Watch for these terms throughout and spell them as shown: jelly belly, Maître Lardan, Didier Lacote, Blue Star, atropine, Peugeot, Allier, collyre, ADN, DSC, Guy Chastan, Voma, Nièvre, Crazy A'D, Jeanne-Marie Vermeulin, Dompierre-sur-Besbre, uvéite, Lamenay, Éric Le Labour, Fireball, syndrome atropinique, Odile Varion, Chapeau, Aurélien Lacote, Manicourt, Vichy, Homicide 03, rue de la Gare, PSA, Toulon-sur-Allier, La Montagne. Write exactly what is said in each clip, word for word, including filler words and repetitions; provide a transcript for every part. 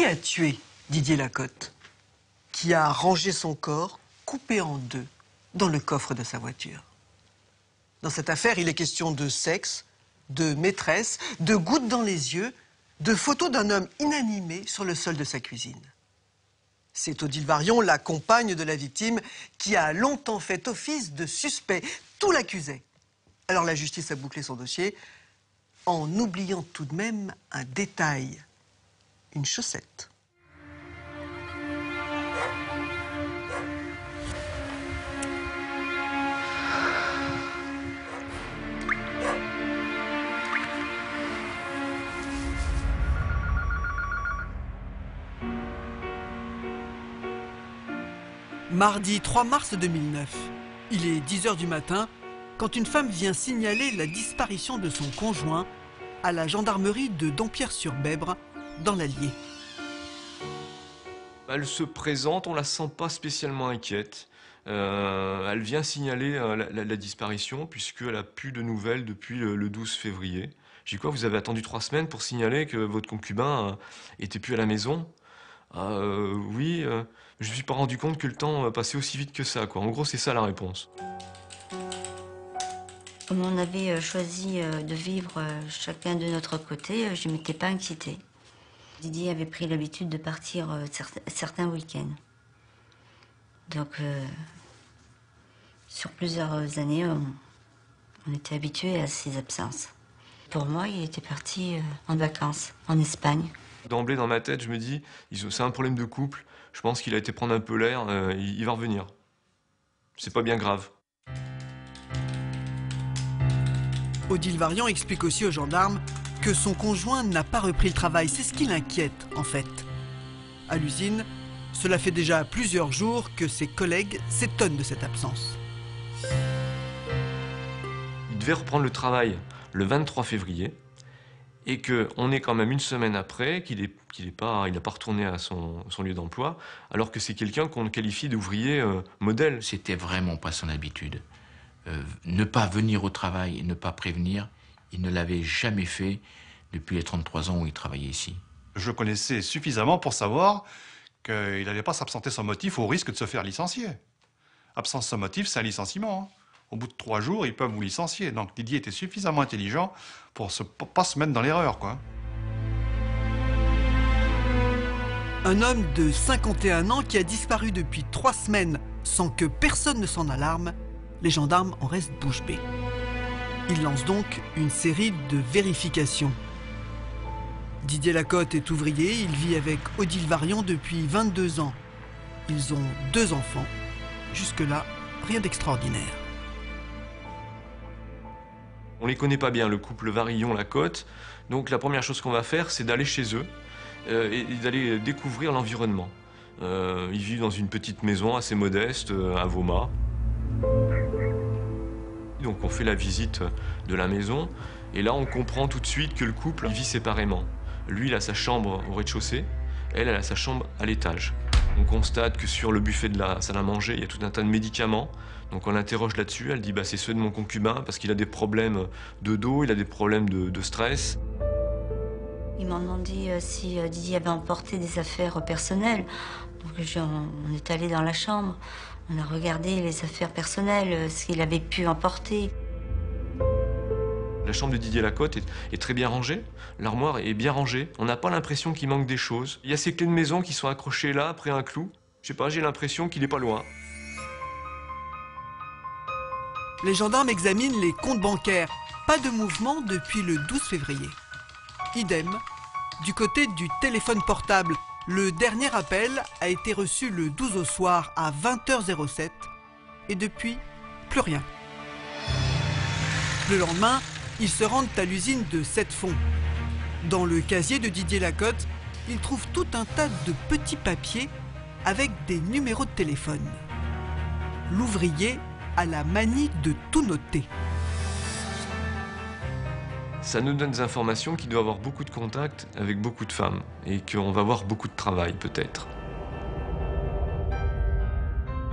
Qui a tué Didier Lacote? Qui a rangé son corps, coupé en deux, dans le coffre de sa voiture? Dans cette affaire, il est question de sexe, de maîtresse, de gouttes dans les yeux, de photos d'un homme inanimé sur le sol de sa cuisine. C'est Odile Varion, la compagne de la victime, qui a longtemps fait office de suspect. Tout l'accusait. Alors la justice a bouclé son dossier en oubliant tout de même un détail. Une chaussette. Mardi trois mars deux mille neuf, il est dix heures du matin quand une femme vient signaler la disparition de son conjoint à la gendarmerie de Dompierre-sur-Besbre, dans l'Allier. Elle se présente, on la sent pas spécialement inquiète. Euh, elle vient signaler euh, la, la, la disparition puisqu'elle a plus de nouvelles depuis le, le douze février. J'ai dit quoi, vous avez attendu trois semaines pour signaler que votre concubin euh, était plus à la maison? Euh, oui, euh, je ne me suis pas rendu compte que le temps passait aussi vite que ça, quoi. En gros, c'est ça la réponse. Comme on avait choisi de vivre chacun de notre côté, je ne m'étais pas inquiétée. Didier avait pris l'habitude de partir certains week-ends. Donc, euh, sur plusieurs années, on, on était habitués à ses absences. Pour moi, il était parti en vacances, en Espagne. D'emblée, dans ma tête, je me dis, c'est un problème de couple. Je pense qu'il a été prendre un peu l'air, euh, il, il va revenir. C'est pas bien grave. Odile Varion explique aussi aux gendarmes que son conjoint n'a pas repris le travail. C'est ce qui l'inquiète, en fait. À l'usine, cela fait déjà plusieurs jours que ses collègues s'étonnent de cette absence. Il devait reprendre le travail le vingt-trois février. Et qu'on est quand même une semaine après, qu'il est, qu'il est pas, il n'a pas retourné à son, son lieu d'emploi, alors que c'est quelqu'un qu'on qualifie d'ouvrier euh, modèle. C'était vraiment pas son habitude. Euh, ne pas venir au travail et ne pas prévenir, il ne l'avait jamais fait depuis les trente-trois ans où il travaillait ici. Je connaissais suffisamment pour savoir qu'il n'allait pas s'absenter sans motif au risque de se faire licencier. Absence sans motif, c'est un licenciement, hein. Au bout de trois jours, ils peuvent vous licencier. Donc Didier était suffisamment intelligent pour ne pas se mettre dans l'erreur, quoi. Un homme de cinquante et un ans qui a disparu depuis trois semaines sans que personne ne s'en alarme, les gendarmes en restent bouche bée. Ils lancent donc une série de vérifications. Didier Lacote est ouvrier, il vit avec Odile Varion depuis vingt-deux ans. Ils ont deux enfants. Jusque-là, rien d'extraordinaire. On les connaît pas bien, le couple Varion-Lacote. Donc la première chose qu'on va faire, c'est d'aller chez eux euh, et d'aller découvrir l'environnement. Euh, ils vivent dans une petite maison assez modeste, euh, à Voma. Donc on fait la visite de la maison et là on comprend tout de suite que le couple vit séparément. Lui, il a sa chambre au rez-de-chaussée, elle, elle a sa chambre à l'étage. On constate que sur le buffet de la salle à manger, il y a tout un tas de médicaments. Donc on l'interroge là-dessus, elle dit bah, c'est ceux de mon concubin parce qu'il a des problèmes de dos, il a des problèmes de, de stress. Ils m'ont demandé euh, si euh, Didier avait emporté des affaires personnelles. Donc je, on, on est allé dans la chambre, on a regardé les affaires personnelles, euh, ce qu'il avait pu emporter. La chambre de Didier Lacote est, est très bien rangée, l'armoire est bien rangée, on n'a pas l'impression qu'il manque des choses. Il y a ces clés de maison qui sont accrochées là, après un clou. Je sais pas, j'ai l'impression qu'il est pas loin. Les gendarmes examinent les comptes bancaires. Pas de mouvement depuis le douze février. Idem, du côté du téléphone portable, le dernier appel a été reçu le douze au soir à vingt heures zéro sept. Et depuis, plus rien. Le lendemain, ils se rendent à l'usine de Sept-Fons. Dans le casier de Didier Lacote, ils trouvent tout un tas de petits papiers avec des numéros de téléphone. L'ouvrier à la manie de tout noter. Ça nous donne des informations qu'il doit avoir beaucoup de contacts avec beaucoup de femmes et qu'on va avoir beaucoup de travail, peut-être.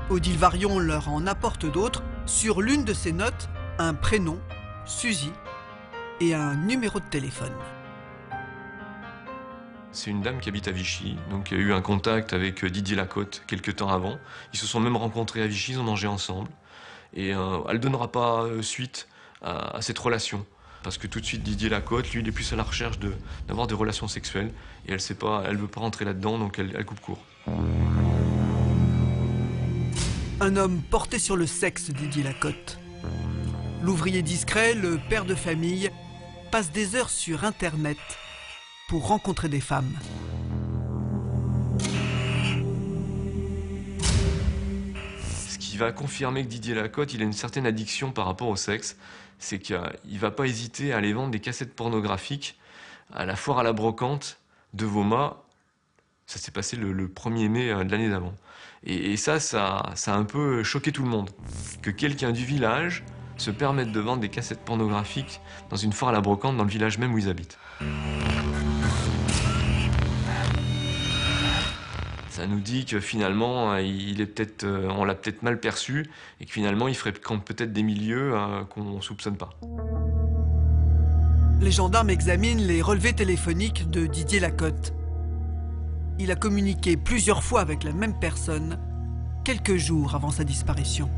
Odile Varion leur en apporte d'autres. Sur l'une de ses notes, un prénom, Suzy, et un numéro de téléphone. C'est une dame qui habite à Vichy, donc il y a eu un contact avec Didier Lacote quelques temps avant. Ils se sont même rencontrés à Vichy, ils ont mangé ensemble. Et euh, elle ne donnera pas euh, suite à, à cette relation. Parce que tout de suite, Didier Lacote, lui, il est plus à la recherche de, d'avoir des relations sexuelles. Et elle sait pas, elle veut pas rentrer là-dedans, donc elle, elle coupe court. Un homme porté sur le sexe, Didier Lacote. L'ouvrier discret, le père de famille, passe des heures sur Internet pour rencontrer des femmes. Ce qui va confirmer que Didier Lacote, il a une certaine addiction par rapport au sexe, c'est qu'il ne va pas hésiter à aller vendre des cassettes pornographiques à la foire à la brocante de Voma. Ça s'est passé le, le premier mai de l'année d'avant. Et, et ça, ça, ça a un peu choqué tout le monde. Que quelqu'un du village se permette de vendre des cassettes pornographiques dans une foire à la brocante dans le village même où ils habitent. Ça nous dit que finalement, il est peut-être, on l'a peut-être mal perçu et que finalement, il fréquente peut-être des milieux euh, qu'on ne soupçonne pas. Les gendarmes examinent les relevés téléphoniques de Didier Lacote. Il a communiqué plusieurs fois avec la même personne, quelques jours avant sa disparition.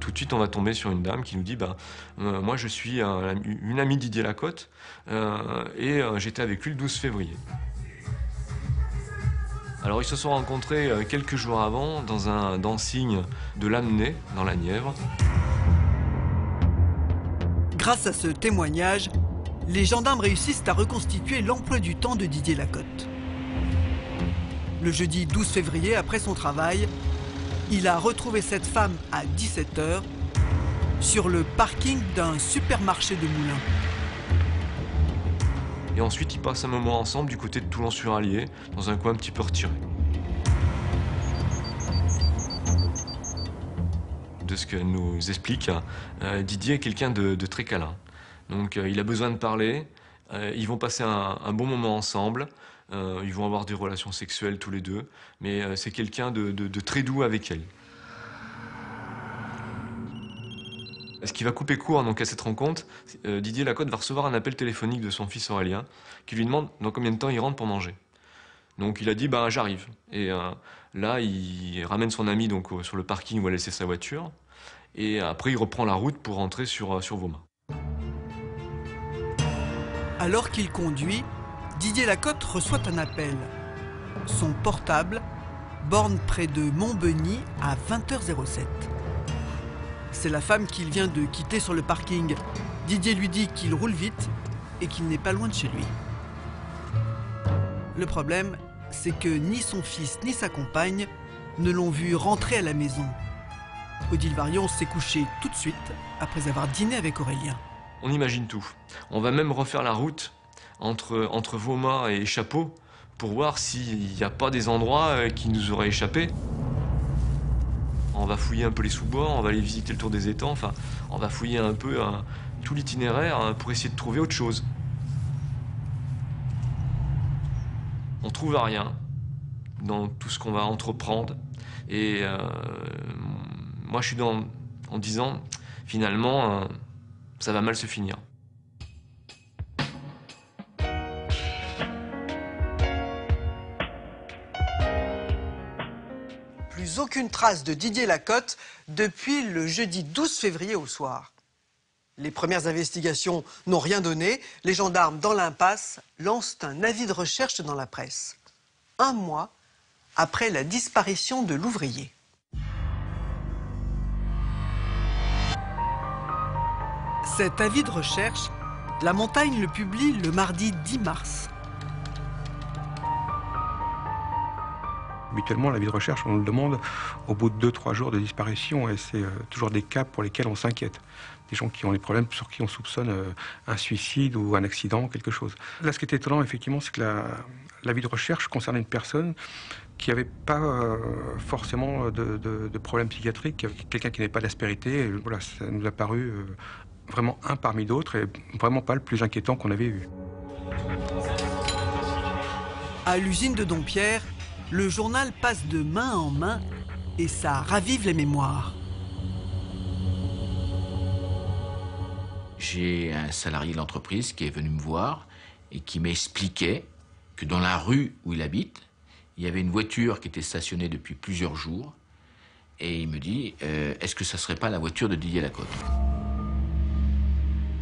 Tout de suite, on va tomber sur une dame qui nous dit bah, « euh, Moi, je suis euh, une amie de Didier Lacote euh, et euh, j'étais avec lui le douze février. » Alors, ils se sont rencontrés euh, quelques jours avant dans un dancing de Lamenay, dans la Nièvre. Grâce à ce témoignage, les gendarmes réussissent à reconstituer l'emploi du temps de Didier Lacote. Le jeudi douze février, après son travail, il a retrouvé cette femme à dix-sept heures sur le parking d'un supermarché de Moulins. Et ensuite, ils passent un moment ensemble du côté de Toulon-sur-Allier, dans un coin un petit peu retiré. De ce qu'elle nous explique, euh, Didier est quelqu'un de, de très câlin. Donc euh, il a besoin de parler, euh, ils vont passer un, un bon moment ensemble. Euh, ils vont avoir des relations sexuelles tous les deux, mais euh, c'est quelqu'un de, de, de très doux avec elle. Ce qui va couper court donc, à cette rencontre, euh, Didier Lacote va recevoir un appel téléphonique de son fils Aurélien qui lui demande dans combien de temps il rentre pour manger. Donc il a dit bah, « j'arrive ». Et euh, là, il ramène son ami donc, sur le parking où elle a laissé sa voiture et après il reprend la route pour rentrer sur, sur Voma. Alors qu'il conduit, Didier Lacote reçoit un appel. Son portable borne près de Montbeugny à vingt heures zéro sept. C'est la femme qu'il vient de quitter sur le parking. Didier lui dit qu'il roule vite et qu'il n'est pas loin de chez lui. Le problème, c'est que ni son fils ni sa compagne ne l'ont vu rentrer à la maison. Odile Varion s'est couchée tout de suite après avoir dîné avec Aurélien. On imagine tout. On va même refaire la route Entre, entre Voma et Chapeau pour voir s'il n'y a pas des endroits qui nous auraient échappé. On va fouiller un peu les sous-bois, on va aller visiter le tour des étangs, enfin, on va fouiller un peu hein, tout l'itinéraire hein, pour essayer de trouver autre chose. On trouve rien dans tout ce qu'on va entreprendre. Et euh, moi, je suis dans, en disant, finalement, euh, ça va mal se finir. Aucune trace de Didier Lacote depuis le jeudi douze février au soir. Les premières investigations n'ont rien donné. Les gendarmes, dans l'impasse, lancent un avis de recherche dans la presse. Un mois après la disparition de l'ouvrier. Cet avis de recherche, La Montagne le publie le mardi dix mars. Habituellement, l'avis de recherche, on le demande au bout de deux à trois jours de disparition et c'est euh, toujours des cas pour lesquels on s'inquiète. Des gens qui ont des problèmes sur qui on soupçonne euh, un suicide ou un accident, quelque chose. Là, ce qui est étonnant, effectivement, c'est que la, l'avis de recherche concernait une personne qui n'avait pas euh, forcément de, de, de problème psychiatrique, quelqu'un qui n'avait pas d'aspérité. Voilà, ça nous a paru euh, vraiment un parmi d'autres et vraiment pas le plus inquiétant qu'on avait eu. À l'usine de Dompierre, le journal passe de main en main et ça ravive les mémoires. j'ai un salarié de l'entreprise qui est venu me voir et qui m'expliquait que dans la rue où il habite, il y avait une voiture qui était stationnée depuis plusieurs jours. Et il me dit, euh, est-ce que ça ne serait pas la voiture de Didier Lacote?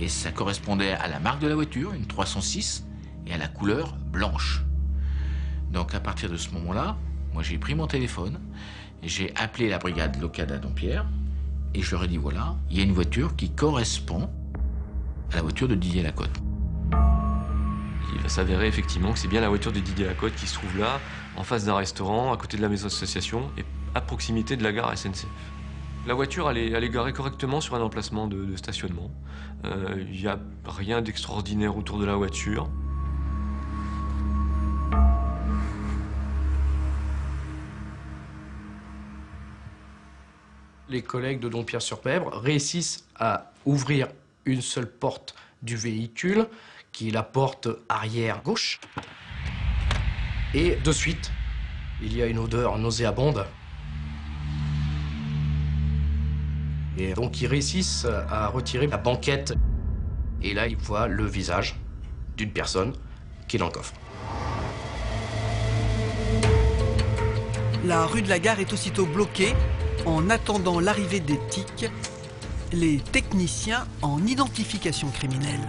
Et ça correspondait à la marque de la voiture, une trois cent six, et à la couleur blanche. Donc à partir de ce moment-là, moi j'ai pris mon téléphone, j'ai appelé la brigade locale à Dompierre, et je leur ai dit, voilà, il y a une voiture qui correspond à la voiture de Didier Lacote. Il va s'avérer effectivement que c'est bien la voiture de Didier Lacote qui se trouve là, en face d'un restaurant, à côté de la maison d'association, et à proximité de la gare S N C F. La voiture, elle est, elle est garée correctement sur un emplacement de, de stationnement. Euh, il n'y a rien d'extraordinaire autour de la voiture. Les collègues de Dompierre-sur-Besbre réussissent à ouvrir une seule porte du véhicule, qui est la porte arrière gauche. Et de suite, il y a une odeur nauséabonde. Et donc ils réussissent à retirer la banquette. Et là, ils voient le visage d'une personne qui est dans le coffre. La rue de la gare est aussitôt bloquée. En attendant l'arrivée des tics, les techniciens en identification criminelle.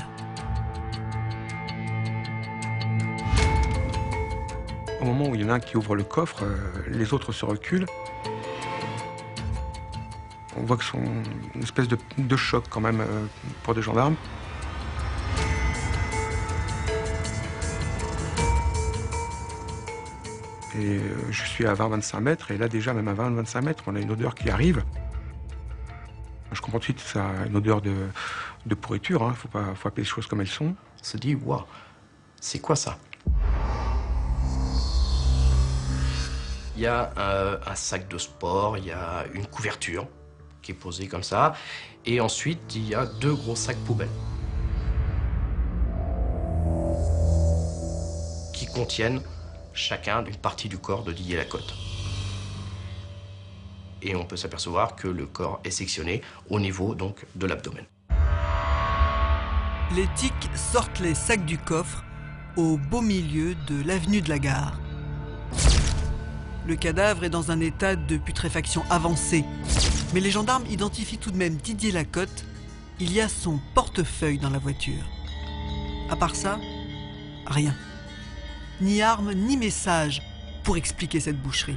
Au moment où il y en a un qui ouvre le coffre, les autres se reculent. On voit que c'est une espèce de, de choc quand même pour des gendarmes. Et je suis à vingt à vingt-cinq mètres, et là déjà, même à vingt à vingt-cinq mètres, on a une odeur qui arrive. Je comprends tout de suite que ça a une odeur de, de pourriture, hein. Faut pas, faut appeler les choses comme elles sont. On se dit, waouh, c'est quoi ça? Il y a un, un sac de sport, il y a une couverture qui est posée comme ça, et ensuite, il y a deux gros sacs poubelles qui contiennent chacun d'une partie du corps de Didier Lacote. Et on peut s'apercevoir que le corps est sectionné au niveau donc de l'abdomen. Les tics sortent les sacs du coffre au beau milieu de l'avenue de la gare. Le cadavre est dans un état de putréfaction avancée. Mais les gendarmes identifient tout de même Didier Lacote. Il y a son portefeuille dans la voiture. À part ça, rien. Ni arme, ni message pour expliquer cette boucherie.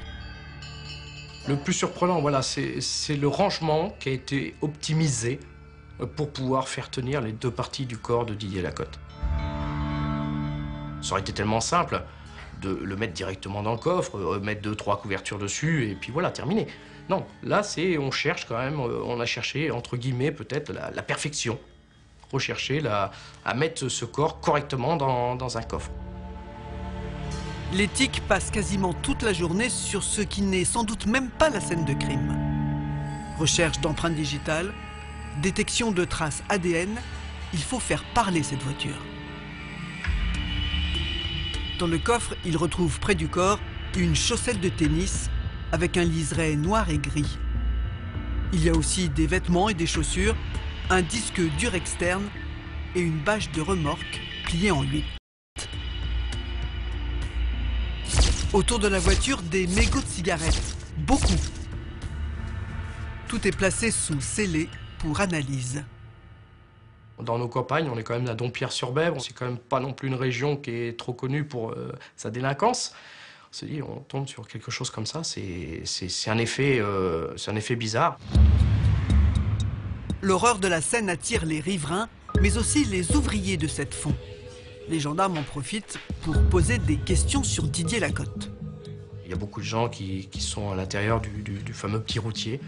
Le plus surprenant, voilà, c'est le rangement qui a été optimisé pour pouvoir faire tenir les deux parties du corps de Didier Lacote. Ça aurait été tellement simple de le mettre directement dans le coffre, mettre deux, trois couvertures dessus, et puis voilà, terminé. Non, là, c'est, on cherche quand même, on a cherché, entre guillemets, peut-être, la, la perfection. Rechercher la, à mettre ce corps correctement dans, dans un coffre. Les tics passent quasiment toute la journée sur ce qui n'est sans doute même pas la scène de crime. Recherche d'empreintes digitales, détection de traces A D N, il faut faire parler cette voiture. Dans le coffre, ils retrouvent près du corps une chaussette de tennis avec un liseré noir et gris. Il y a aussi des vêtements et des chaussures, un disque dur externe et une bâche de remorque pliée en huit. Autour de la voiture, des mégots de cigarettes. Beaucoup. Tout est placé sous scellé pour analyse. Dans nos campagnes, on est quand même à Dompierre-sur-Besbre. C'est quand même pas non plus une région qui est trop connue pour euh, sa délinquance. On se dit, on tombe sur quelque chose comme ça, c'est un effet, euh, c'est un effet bizarre. L'horreur de la scène attire les riverains, mais aussi les ouvriers de Sept-Fons. Les gendarmes en profitent pour poser des questions sur Didier Lacote. Il y a beaucoup de gens qui, qui sont à l'intérieur du, du, du fameux petit routier,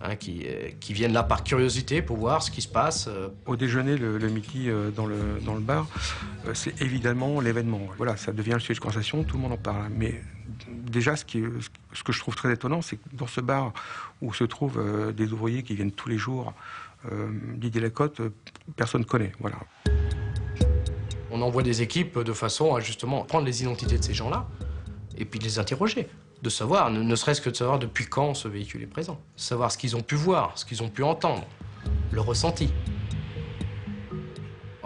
hein, qui, euh, qui viennent là par curiosité pour voir ce qui se passe. Au déjeuner, le, le midi, euh, dans, le, dans le bar, euh, c'est évidemment l'événement. Voilà, ça devient le sujet de conversation, tout le monde en parle. Mais déjà, ce, qui, ce que je trouve très étonnant, c'est que dans ce bar où se trouvent euh, des ouvriers qui viennent tous les jours, euh, Didier Lacote, euh, personne ne connaît. Voilà. On envoie des équipes de façon à justement prendre les identités de ces gens-là et puis les interroger, de savoir, ne, ne serait-ce que de savoir depuis quand ce véhicule est présent, savoir ce qu'ils ont pu voir, ce qu'ils ont pu entendre, le ressenti.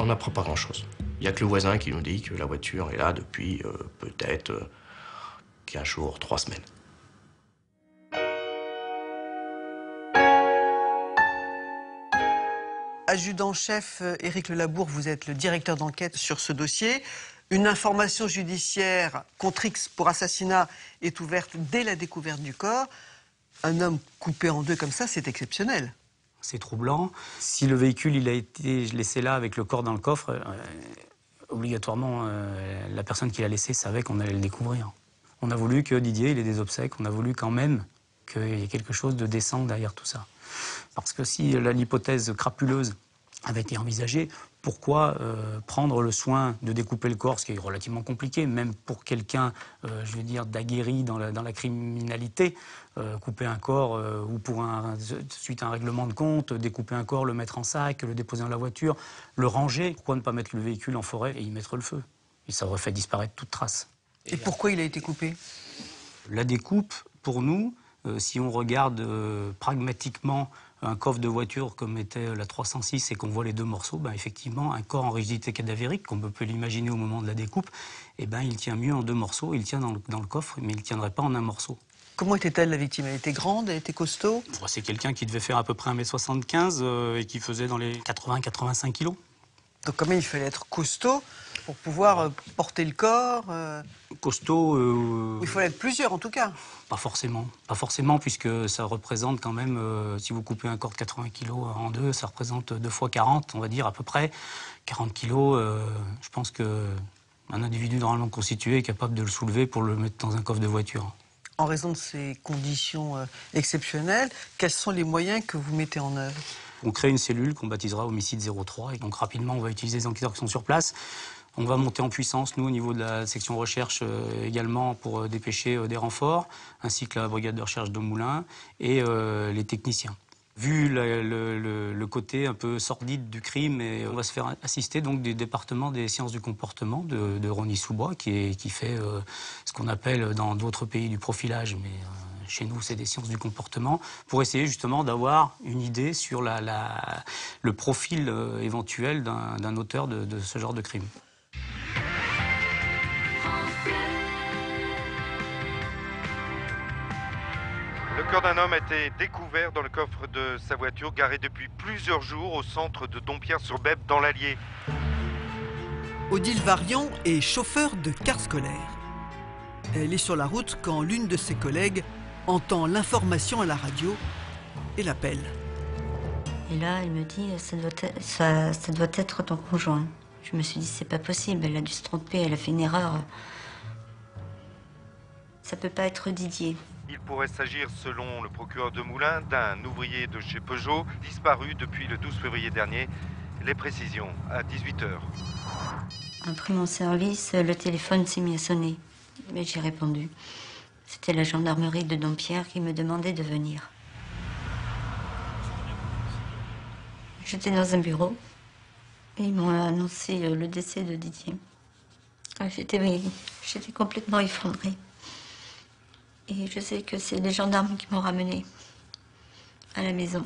on n'apprend pas grand-chose. Il n'y a que le voisin qui nous dit que la voiture est là depuis euh, peut-être euh, quinze jours, trois semaines. Adjudant-chef Éric Le Labour, vous êtes le directeur d'enquête sur ce dossier. Une information judiciaire contre X pour assassinat est ouverte dès la découverte du corps. Un homme coupé en deux comme ça, c'est exceptionnel. C'est troublant. Si le véhicule il a été laissé là avec le corps dans le coffre, euh, obligatoirement, euh, la personne qui l'a laissé savait qu'on allait le découvrir. On a voulu que Didier il ait des obsèques, on a voulu quand même qu'il y ait quelque chose de décent derrière tout ça. Parce que si l'hypothèse crapuleuse avait été envisagée, pourquoi euh, prendre le soin de découper le corps, ce qui est relativement compliqué, même pour quelqu'un, euh, je veux dire, d'aguerri dans la, dans la criminalité, euh, couper un corps, euh, ou pour un, suite à un règlement de compte, découper un corps, le mettre en sac, le déposer dans la voiture, le ranger. Pourquoi ne pas mettre le véhicule en forêt et y mettre le feu? Et ça aurait fait disparaître toute trace. Et, et là, pourquoi il a été coupé? La découpe, pour nous, euh, si on regarde euh, pragmatiquement un coffre de voiture comme était la trois cent six et qu'on voit les deux morceaux, ben effectivement, un corps en rigidité cadavérique, qu'on peut l'imaginer au moment de la découpe, eh ben il tient mieux en deux morceaux, il tient dans le, dans le coffre, mais il ne tiendrait pas en un morceau. Comment était-elle, la victime? Elle était grande, elle était costaud? Bon, c'est quelqu'un qui devait faire à peu près un mètre soixante-quinze euh, et qui faisait dans les quatre-vingts à quatre-vingt-cinq kilos. Donc quand même, il fallait être costaud pour pouvoir euh, porter le corps euh... Costaud... Euh... Il fallait être plusieurs, en tout cas. Pas forcément. Pas forcément, puisque ça représente quand même... Euh, si vous coupez un corps de quatre-vingts kilos en deux, ça représente deux fois quarante, on va dire, à peu près. quarante kilos, euh, je pense qu'un individu normalement constitué est capable de le soulever pour le mettre dans un coffre de voiture. En raison de ces conditions euh, exceptionnelles, quels sont les moyens que vous mettez en œuvre? On crée une cellule qu'on baptisera Homicide zéro trois, et donc rapidement, on va utiliser les enquêteurs qui sont sur place. On va monter en puissance, nous, au niveau de la section recherche euh, également, pour euh, dépêcher euh, des renforts, ainsi que la brigade de recherche de Moulins et euh, les techniciens. Vu la, le, le, le côté un peu sordide du crime, et, euh, on va se faire assister donc, des départements des sciences du comportement de, de Rony-sous-Bois, qui, qui fait euh, ce qu'on appelle dans d'autres pays du profilage, mais euh, chez nous, c'est des sciences du comportement, pour essayer justement d'avoir une idée sur la, la, le profil euh, éventuel d'un auteur de, de ce genre de crime. Le corps d'un homme a été découvert dans le coffre de sa voiture, garée depuis plusieurs jours au centre de Dompierre-sur-Besbre dans l'Allier. Odile Varion est chauffeur de car scolaire. Elle est sur la route quand l'une de ses collègues entend l'information à la radio et l'appelle. Et là, elle me dit « ça doit être, ça, ça doit être ton conjoint ». Je me suis dit, c'est pas possible, elle a dû se tromper, elle a fait une erreur. Ça peut pas être Didier. Il pourrait s'agir, selon le procureur de Moulins, d'un ouvrier de chez Peugeot, disparu depuis le douze février dernier. Les précisions, à dix-huit heures. Après mon service, le téléphone s'est mis à sonner. Mais j'ai répondu. C'était la gendarmerie de Dompierre qui me demandait de venir. J'étais dans un bureau. Ils m'ont annoncé le décès de Didier. J'étais complètement effondrée. Et je sais que c'est les gendarmes qui m'ont ramenée à la maison.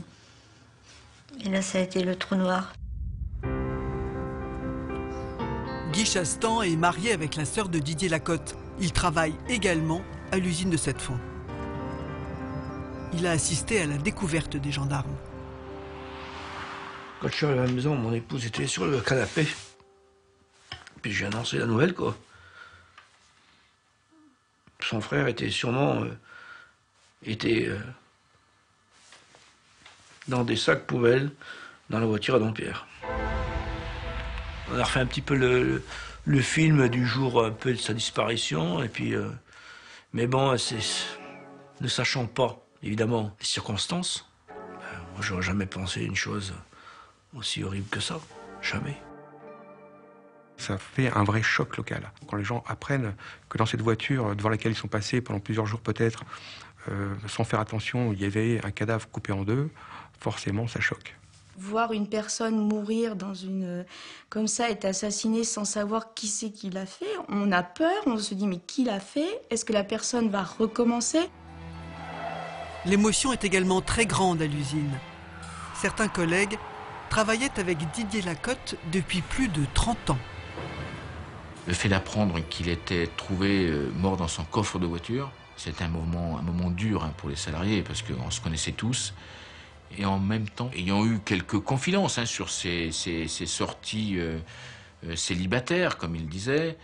Et là, ça a été le trou noir. Guy Chastan est marié avec la sœur de Didier Lacote. Il travaille également à l'usine de Sept-Fons. Il a assisté à la découverte des gendarmes. Quand je suis arrivé à la maison, mon épouse était sur le canapé. Puis j'ai annoncé la nouvelle, quoi. Son frère était sûrement... Euh, était... Euh, dans des sacs poubelles, dans la voiture à Dompierre. On a refait un petit peu le, le film du jour, un peu de sa disparition, et puis... Euh, mais bon, c'est... Ne sachant pas, évidemment, les circonstances, ben, moi, j'aurais jamais pensé une chose... aussi horrible que ça, jamais. Ça fait un vrai choc local. Quand les gens apprennent que dans cette voiture, devant laquelle ils sont passés pendant plusieurs jours peut-être, euh, sans faire attention, il y avait un cadavre coupé en deux, forcément ça choque. Voir une personne mourir dans une... comme ça, être assassinée sans savoir qui c'est qui l'a fait, on a peur, on se dit mais qui l'a fait? Est-ce que la personne va recommencer? L'émotion est également très grande à l'usine. Certains collègues travaillait avec Didier Lacote depuis plus de trente ans. Le fait d'apprendre qu'il était trouvé mort dans son coffre de voiture, c'était un moment, un moment dur pour les salariés parce qu'on se connaissait tous. Et en même temps, ayant eu quelques confidences hein, sur ses, ses, ses sorties euh, euh, célibataires, comme il disait,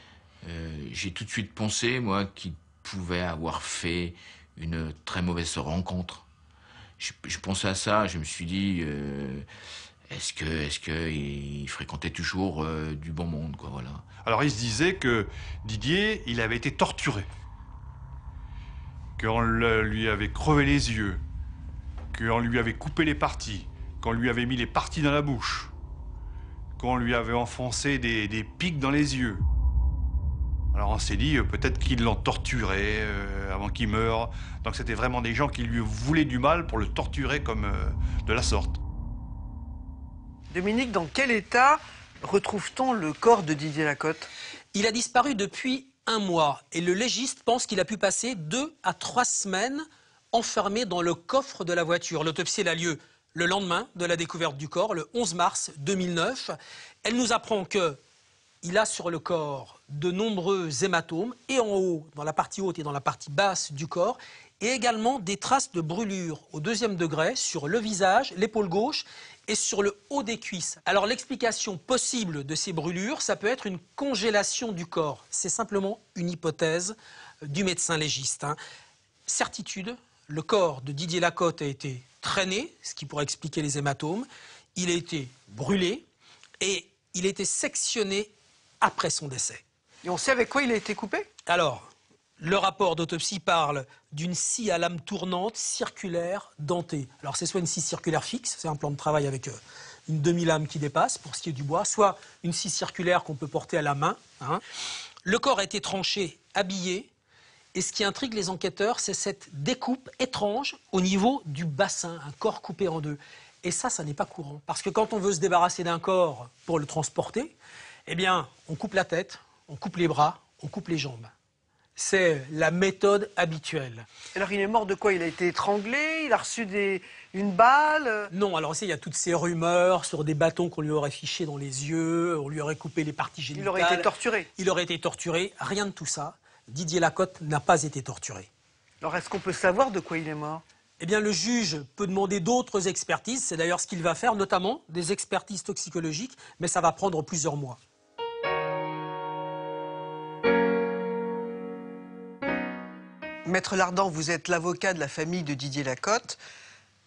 euh, j'ai tout de suite pensé, moi, qu'il pouvait avoir fait une très mauvaise rencontre. Je, je pensais à ça, je me suis dit, euh, est-ce que, est-ce que il fréquentait toujours euh, du bon monde, quoi, voilà. Alors, il se disait que Didier, il avait été torturé, qu'on lui avait crevé les yeux, qu'on lui avait coupé les parties, qu'on lui avait mis les parties dans la bouche, qu'on lui avait enfoncé des, des pics dans les yeux. Alors on s'est dit, euh, peut-être qu'ils l'ont torturé euh, avant qu'il meure. Donc c'était vraiment des gens qui lui voulaient du mal pour le torturer comme euh, de la sorte. Dominique, dans quel état retrouve-t-on le corps de Didier Lacote? Il a disparu depuis un mois et le légiste pense qu'il a pu passer deux à trois semaines enfermé dans le coffre de la voiture. L'autopsie a lieu le lendemain de la découverte du corps, le onze mars deux mille neuf. Elle nous apprend qu'il a sur le corps de nombreux hématomes, et en haut, dans la partie haute et dans la partie basse du corps, et également des traces de brûlures au deuxième degré sur le visage, l'épaule gauche et sur le haut des cuisses. Alors l'explication possible de ces brûlures, ça peut être une congélation du corps. C'est simplement une hypothèse du médecin légiste. Hein. Certitude, le corps de Didier Lacote a été traîné, ce qui pourrait expliquer les hématomes. Il a été brûlé et il a été sectionné après son décès. Et on sait avec quoi il a été coupé? Alors, le rapport d'autopsie parle d'une scie à lame tournante, circulaire, dentée. Alors c'est soit une scie circulaire fixe, c'est un plan de travail avec une demi-lame qui dépasse pour scier du bois, soit une scie circulaire qu'on peut porter à la main. Hein. Le corps a été tranché, habillé. Et ce qui intrigue les enquêteurs, c'est cette découpe étrange au niveau du bassin, un corps coupé en deux. Et ça, ça n'est pas courant. Parce que quand on veut se débarrasser d'un corps pour le transporter, eh bien, on coupe la tête, on coupe les bras, on coupe les jambes. C'est la méthode habituelle. Alors, il est mort de quoi? Il a été étranglé? Il a reçu des... une balle? Non, alors, il y a toutes ces rumeurs sur des bâtons qu'on lui aurait fichés dans les yeux, on lui aurait coupé les parties génitales. Il aurait été torturé? Il aurait été torturé, rien de tout ça. Didier Lacote n'a pas été torturé. Alors, est-ce qu'on peut savoir de quoi il est mort? Eh bien, le juge peut demander d'autres expertises. C'est d'ailleurs ce qu'il va faire, notamment des expertises toxicologiques, mais ça va prendre plusieurs mois. Maître Lardan, vous êtes l'avocat de la famille de Didier Lacote.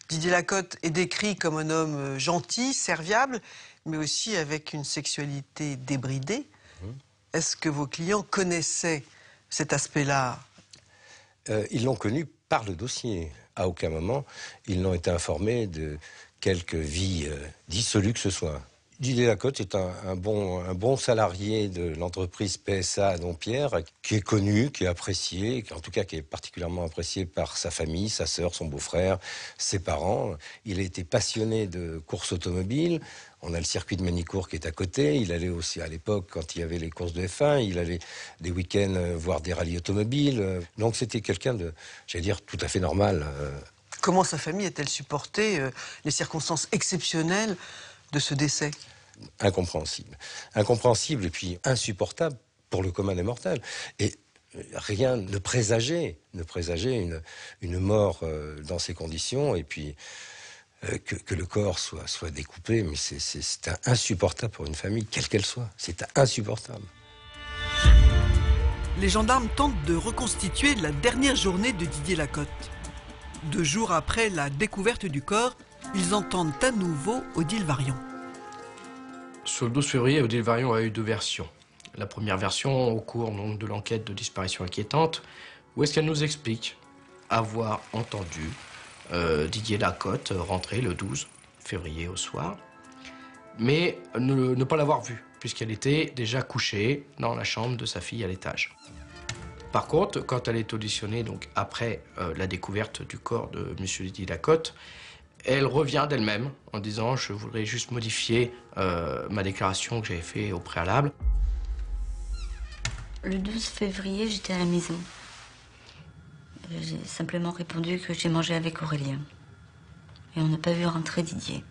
Didier Lacote est décrit comme un homme gentil, serviable, mais aussi avec une sexualité débridée. Mmh. Est-ce que vos clients connaissaient cet aspect-là? euh, Ils l'ont connu par le dossier. À aucun moment, ils n'ont été informés de quelque vie euh, dissolue que ce soit. Didier Lacote est un, un, bon, un bon salarié de l'entreprise P S A à Dompierre, qui est connu, qui est apprécié, en tout cas qui est particulièrement apprécié par sa famille, sa sœur, son beau-frère, ses parents. Il a été passionné de courses automobiles. On a le circuit de Manicourt qui est à côté. Il allait aussi, à l'époque, quand il y avait les courses de F un, il allait des week-ends voir des rallyes automobiles. Donc c'était quelqu'un de, j'allais dire, tout à fait normal. Comment sa famille a-t-elle supporté les circonstances exceptionnelles de ce décès? Incompréhensible. Incompréhensible et puis insupportable pour le commun des mortels. Et rien ne présageait, ne présageait une, une mort dans ces conditions et puis euh, que, que le corps soit, soit découpé. Mais c'est insupportable pour une famille, quelle qu'elle soit. C'est insupportable. Les gendarmes tentent de reconstituer la dernière journée de Didier Lacote. Deux jours après la découverte du corps, ils entendent à nouveau Odile Varion. Sur le douze février, Odile Varion a eu deux versions. La première version, au cours donc, de l'enquête de disparition inquiétante, où est-ce qu'elle nous explique avoir entendu euh, Didier Lacote rentrer le douze février au soir, mais ne, ne pas l'avoir vu, puisqu'elle était déjà couchée dans la chambre de sa fille à l'étage. Par contre, quand elle est auditionnée donc, après euh, la découverte du corps de monsieur Didier Lacote, elle revient d'elle-même en disant « je voudrais juste modifier euh, ma déclaration que j'avais faite au préalable ». Le douze février, j'étais à la maison. J'ai simplement répondu que j'ai mangé avec Aurélien. Et on n'a pas vu rentrer Didier.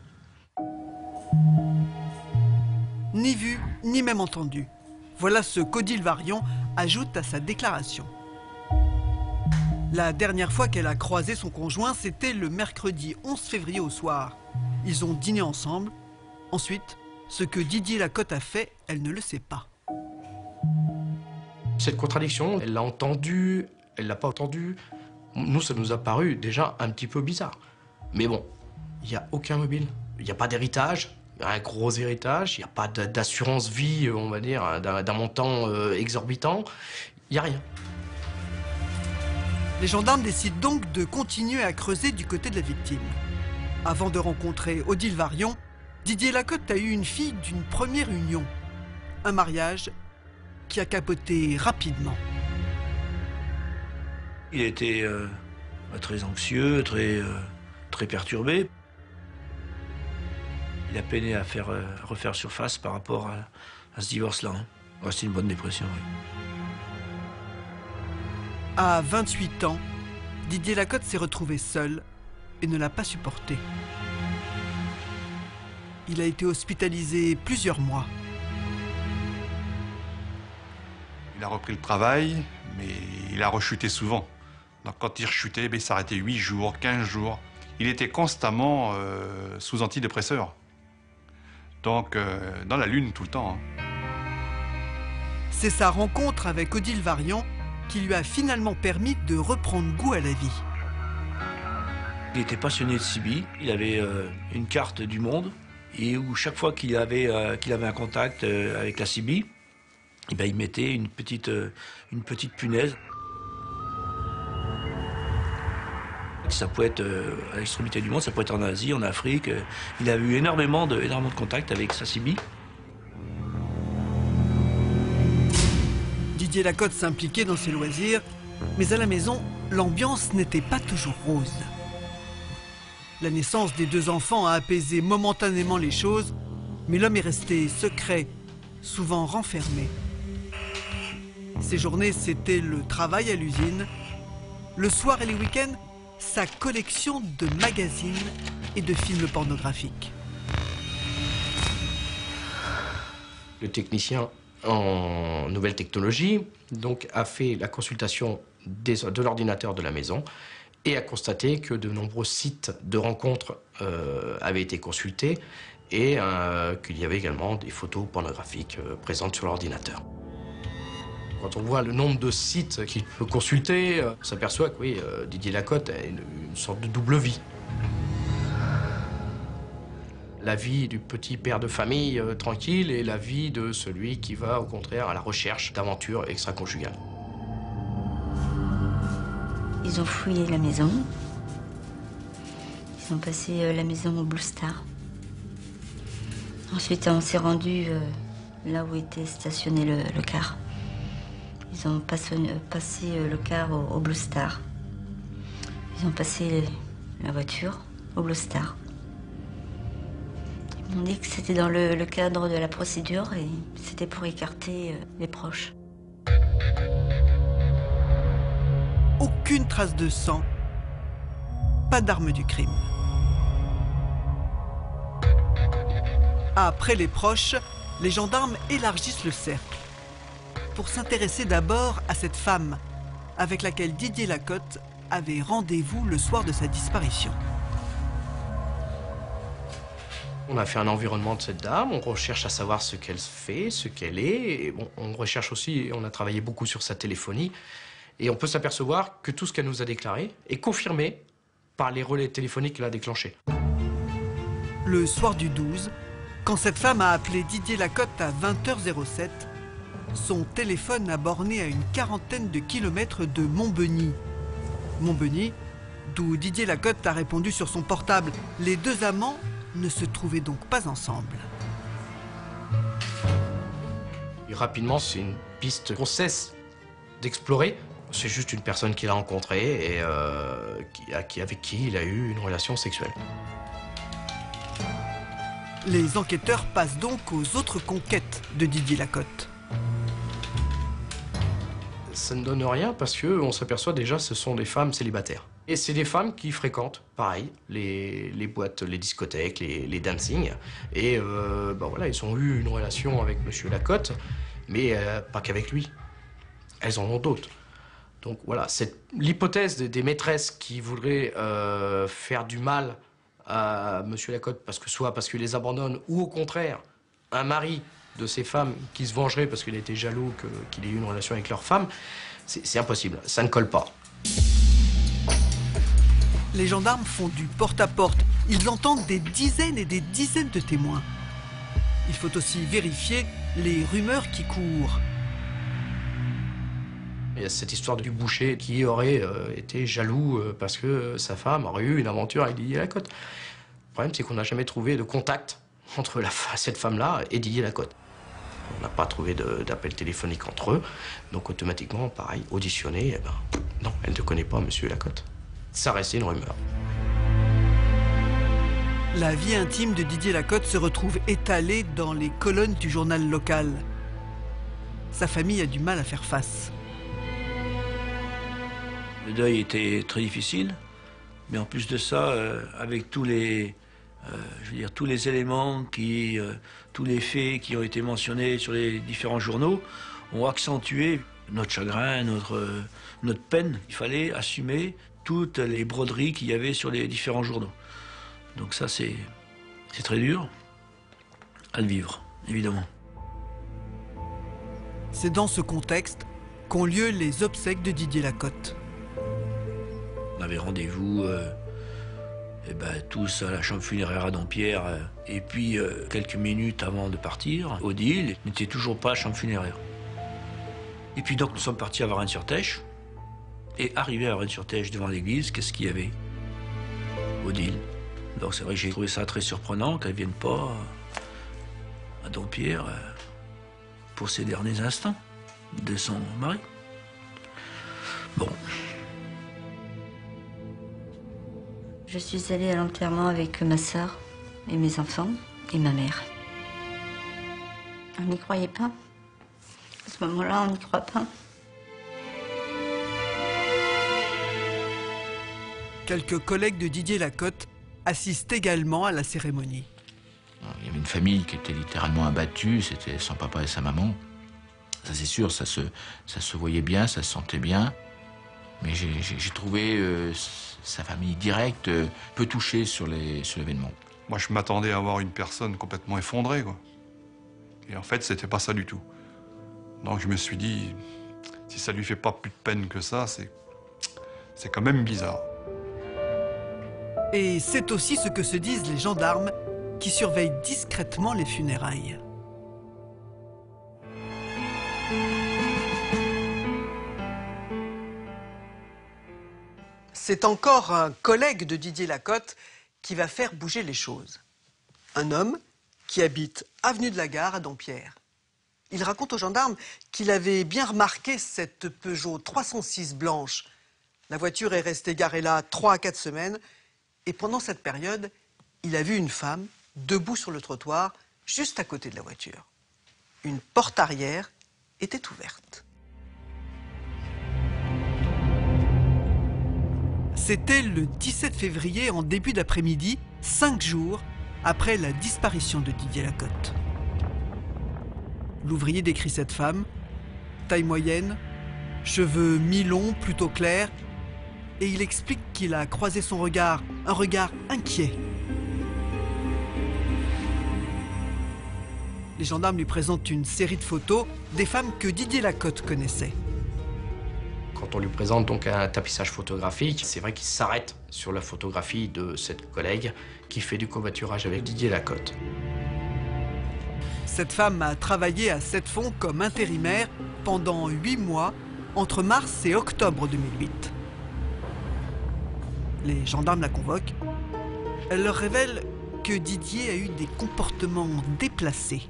Ni vu, ni même entendu. Voilà ce qu'Odile Varion ajoute à sa déclaration. La dernière fois qu'elle a croisé son conjoint, c'était le mercredi onze février au soir. Ils ont dîné ensemble. Ensuite, ce que Didier Lacote a fait, elle ne le sait pas. Cette contradiction, elle l'a entendue, elle ne l'a pas entendue. Nous, ça nous a paru déjà un petit peu bizarre. Mais bon, il n'y a aucun mobile. Il n'y a pas d'héritage, un gros héritage. Il n'y a pas d'assurance vie, on va dire, d'un montant euh, exorbitant. Il n'y a rien. Les gendarmes décident donc de continuer à creuser du côté de la victime. Avant de rencontrer Odile Varion, Didier Lacote a eu une fille d'une première union. Un mariage qui a capoté rapidement. Il était euh, très anxieux, très, euh, très perturbé. Il a peiné à faire, euh, refaire surface par rapport à, à ce divorce-là. Hein. Ouais, c'est une bonne dépression, oui. À vingt-huit ans, Didier Lacote s'est retrouvé seul et ne l'a pas supporté. Il a été hospitalisé plusieurs mois. Il a repris le travail, mais il a rechuté souvent. Donc quand il rechutait, il s'arrêtait huit jours, quinze jours. Il était constamment euh, sous antidépresseur. Donc euh, dans la lune tout le temps. Hein. C'est sa rencontre avec Odile Varion qui lui a finalement permis de reprendre goût à la vie. Il était passionné de Sibi, il avait euh, une carte du monde, et où chaque fois qu'il avait, euh, qu'il avait un contact euh, avec la Sibi, eh ben, il mettait une petite, euh, une petite punaise. Ça pouvait être euh, à l'extrémité du monde, ça pouvait être en Asie, en Afrique. Euh, il a eu énormément de, énormément de contacts avec sa Sibi. Didier Lacote s'impliquait dans ses loisirs, mais à la maison, l'ambiance n'était pas toujours rose. La naissance des deux enfants a apaisé momentanément les choses, mais l'homme est resté secret, souvent renfermé. Ses journées, c'était le travail à l'usine. Le soir et les week-ends, sa collection de magazines et de films pornographiques. Le technicien en nouvelles technologies, donc a fait la consultation des, de l'ordinateur de la maison et a constaté que de nombreux sites de rencontres euh, avaient été consultés et euh, qu'il y avait également des photos pornographiques euh, présentes sur l'ordinateur. Quand on voit le nombre de sites qu'il peut consulter, euh, on s'aperçoit que oui, euh, Didier Lacote a une, une sorte de double vie. La vie du petit père de famille euh, tranquille et la vie de celui qui va, au contraire, à la recherche d'aventures extra-conjugales. Ils ont fouillé la maison. Ils ont passé euh, la maison au Blue Star. Ensuite, on s'est rendu euh, là où était stationné le, le car. Ils ont passé, euh, passé euh, le car au, au Blue Star. Ils ont passé la voiture au Blue Star. On dit que c'était dans le, le cadre de la procédure et c'était pour écarter euh, les proches. Aucune trace de sang, pas d'arme du crime. Après les proches, les gendarmes élargissent le cercle pour s'intéresser d'abord à cette femme avec laquelle Didier Lacote avait rendez-vous le soir de sa disparition. On a fait un environnement de cette dame, on recherche à savoir ce qu'elle fait, ce qu'elle est. Et bon, on recherche aussi, on a travaillé beaucoup sur sa téléphonie. Et on peut s'apercevoir que tout ce qu'elle nous a déclaré est confirmé par les relais téléphoniques qu'elle a déclenchés. Le soir du douze, quand cette femme a appelé Didier Lacote à vingt heures zéro sept, son téléphone a borné à une quarantaine de kilomètres de Montbeugny. Montbeugny, d'où Didier Lacote a répondu sur son portable. Les deux amants ne se trouvaient donc pas ensemble. Et rapidement, c'est une piste qu'on cesse d'explorer. C'est juste une personne qu'il a rencontrée et euh, qui, avec qui il a eu une relation sexuelle. Les enquêteurs passent donc aux autres conquêtes de Didier Lacote. Ça ne donne rien parce qu'on s'aperçoit déjà que ce sont des femmes célibataires. Et c'est des femmes qui fréquentent, pareil, les, les boîtes, les discothèques, les, les dancing. Et euh, bah voilà, elles ont eu une relation avec Monsieur Lacote, mais euh, pas qu'avec lui. Elles en ont d'autres. Donc voilà, l'hypothèse des, des maîtresses qui voudraient euh, faire du mal à Monsieur Lacote, parce que soit parce qu'il les abandonne, ou au contraire, un mari de ces femmes qui se vengerait parce qu'il était jaloux qu'il qu ait eu une relation avec leur femme, c'est impossible, ça ne colle pas. Les gendarmes font du porte-à-porte. -porte. Ils entendent des dizaines et des dizaines de témoins. Il faut aussi vérifier les rumeurs qui courent. Il y a cette histoire du boucher qui aurait euh, été jaloux euh, parce que euh, sa femme aurait eu une aventure avec Didier Lacote. Le problème, c'est qu'on n'a jamais trouvé de contact entre la, cette femme-là et Didier Lacote. On n'a pas trouvé d'appel téléphonique entre eux, donc automatiquement, pareil, auditionné, eh ben, non, elle ne connaît pas Monsieur Lacote. Ça restait une rumeur. La vie intime de Didier Lacote se retrouve étalée dans les colonnes du journal local. Sa famille a du mal à faire face. Le deuil était très difficile, mais en plus de ça, euh, avec tous les, euh, je veux dire, tous les éléments, qui, euh, tous les faits qui ont été mentionnés sur les différents journaux, ont accentué notre chagrin, notre, euh, notre peine. Il fallait assumer toutes les broderies qu'il y avait sur les différents journaux. Donc ça, c'est très dur à le vivre, évidemment. C'est dans ce contexte qu'ont lieu les obsèques de Didier Lacote. On avait rendez-vous euh, ben, tous à la chambre funéraire à Dompierre. Euh, et puis, euh, quelques minutes avant de partir, Odile n'était toujours pas à la chambre funéraire. Et puis donc, nous sommes partis à Varennes-sur-Tèche. Et arrivé à Varennes-sur-Tèche devant l'église, qu'est-ce qu'il y avait? Odile. Donc c'est vrai que j'ai trouvé ça très surprenant qu'elle ne vienne pas à Dompierre pour ses derniers instants de son mari. Bon. Je suis allée à l'enterrement avec ma sœur et mes enfants et ma mère. On n'y croyait pas. À ce moment-là, on n'y croit pas. Quelques collègues de Didier Lacote assistent également à la cérémonie. Il y avait une famille qui était littéralement abattue, c'était son papa et sa maman. Ça c'est sûr, ça se, ça se voyait bien, ça se sentait bien. Mais j'ai trouvé euh, sa famille directe euh, peu touchée sur l'événement. Moi je m'attendais à avoir une personne complètement effondrée, quoi. Et en fait c'était pas ça du tout. Donc je me suis dit, si ça lui fait pas plus de peine que ça, c'est quand même bizarre. Et c'est aussi ce que se disent les gendarmes qui surveillent discrètement les funérailles. C'est encore un collègue de Didier Lacote qui va faire bouger les choses. Un homme qui habite avenue de la Gare à Dompierre. Il raconte aux gendarmes qu'il avait bien remarqué cette Peugeot trois cent six blanche. La voiture est restée garée là trois à quatre semaines. Et pendant cette période, il a vu une femme debout sur le trottoir, juste à côté de la voiture. Une porte arrière était ouverte. C'était le dix-sept février, en début d'après-midi, cinq jours après la disparition de Didier Lacote. L'ouvrier décrit cette femme, taille moyenne, cheveux mi-longs, plutôt clairs, et il explique qu'il a croisé son regard, un regard inquiet. Les gendarmes lui présentent une série de photos des femmes que Didier Lacote connaissait. Quand on lui présente donc un tapissage photographique, c'est vrai qu'il s'arrête sur la photographie de cette collègue qui fait du covoiturage avec Didier Lacote. Cette femme a travaillé à Sept-Fons comme intérimaire pendant huit mois, entre mars et octobre deux mille huit. Les gendarmes la convoquent. Elle leur révèle que Didier a eu des comportements déplacés.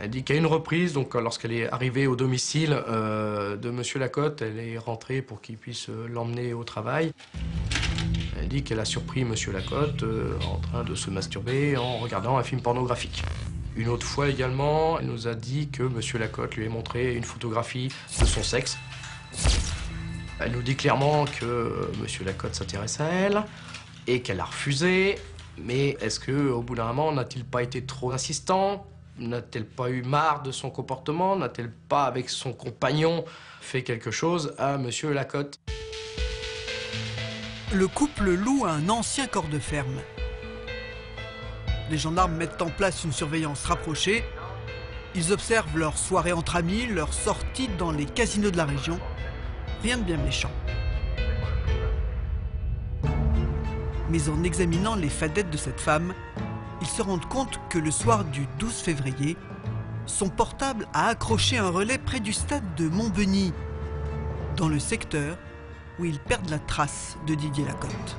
Elle dit qu'à une reprise, donc lorsqu'elle est arrivée au domicile euh, de Monsieur Lacote, elle est rentrée pour qu'il puisse euh, l'emmener au travail. Elle dit qu'elle a surpris Monsieur Lacote euh, en train de se masturber en regardant un film pornographique. Une autre fois également, elle nous a dit que Monsieur Lacote lui ait montré une photographie de son sexe. Elle nous dit clairement que Monsieur Lacote s'intéresse à elle et qu'elle a refusé. Mais est-ce qu'au bout d'un moment, n'a-t-il pas été trop insistant? N'a-t-elle pas eu marre de son comportement? N'a-t-elle pas, avec son compagnon, fait quelque chose à Monsieur Lacote? Le couple loue un ancien corps de ferme. Les gendarmes mettent en place une surveillance rapprochée. Ils observent leurs soirées entre amis, leurs sorties dans les casinos de la région. Rien de bien méchant. Mais en examinant les fadettes de cette femme, ils se rendent compte que le soir du douze février, son portable a accroché un relais près du stade de Montbeugny, dans le secteur où ils perdent la trace de Didier Lacote.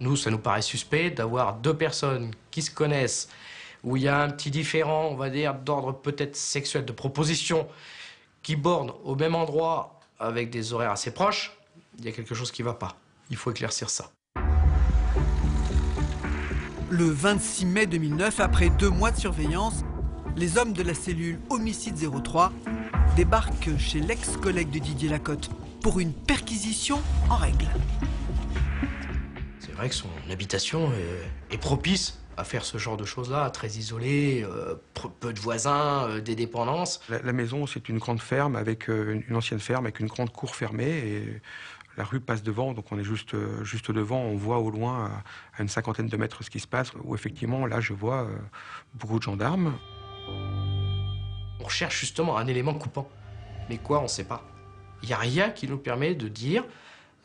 Nous, ça nous paraît suspect d'avoir deux personnes qui se connaissent, où il y a un petit différend, on va dire, d'ordre peut-être sexuel, de proposition, qui borne au même endroit avec des horaires assez proches. Il y a quelque chose qui ne va pas. Il faut éclaircir ça. Le vingt-six mai deux mille neuf, après deux mois de surveillance, les hommes de la cellule Homicide zéro trois débarquent chez l'ex-collègue de Didier Lacote pour une perquisition en règle. C'est vrai que son habitation est, est propice à faire ce genre de choses-là, très isolée, euh, peu de voisins, euh, des dépendances. La, la maison, c'est une grande ferme, avec euh, une ancienne ferme, avec une grande cour fermée. Et la rue passe devant, donc on est juste, juste devant, on voit au loin, à une cinquantaine de mètres, ce qui se passe, où effectivement, là, je vois euh, beaucoup de gendarmes. On recherche justement un élément coupant, mais quoi, on ne sait pas. Il n'y a rien qui nous permet de dire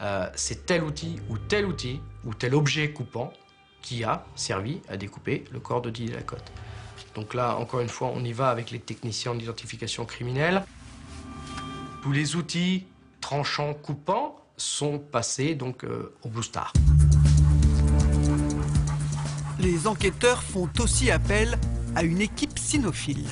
euh, c'est tel outil ou tel outil ou tel objet coupant qui a servi à découper le corps de Didier Lacote. Donc là, encore une fois, on y va avec les techniciens d'identification criminelle. Tous les outils tranchants, coupants, sont passés donc euh, au Blue Star. Les enquêteurs font aussi appel à une équipe cynophile.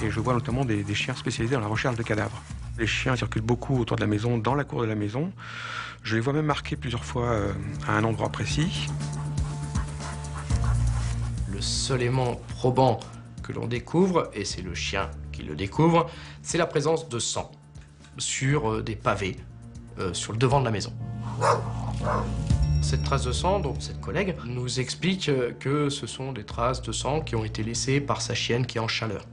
Et je vois notamment des, des chiens spécialisés dans la recherche de cadavres. Les chiens circulent beaucoup autour de la maison, dans la cour de la maison. Je les vois même marqués plusieurs fois euh, à un endroit précis. Le seul élément probant que l'on découvre, et c'est le chien qui le découvre, c'est la présence de sang sur euh, des pavés, euh, sur le devant de la maison. Cette trace de sang, donc cette collègue, nous explique que ce sont des traces de sang qui ont été laissées par sa chienne qui est en chaleur.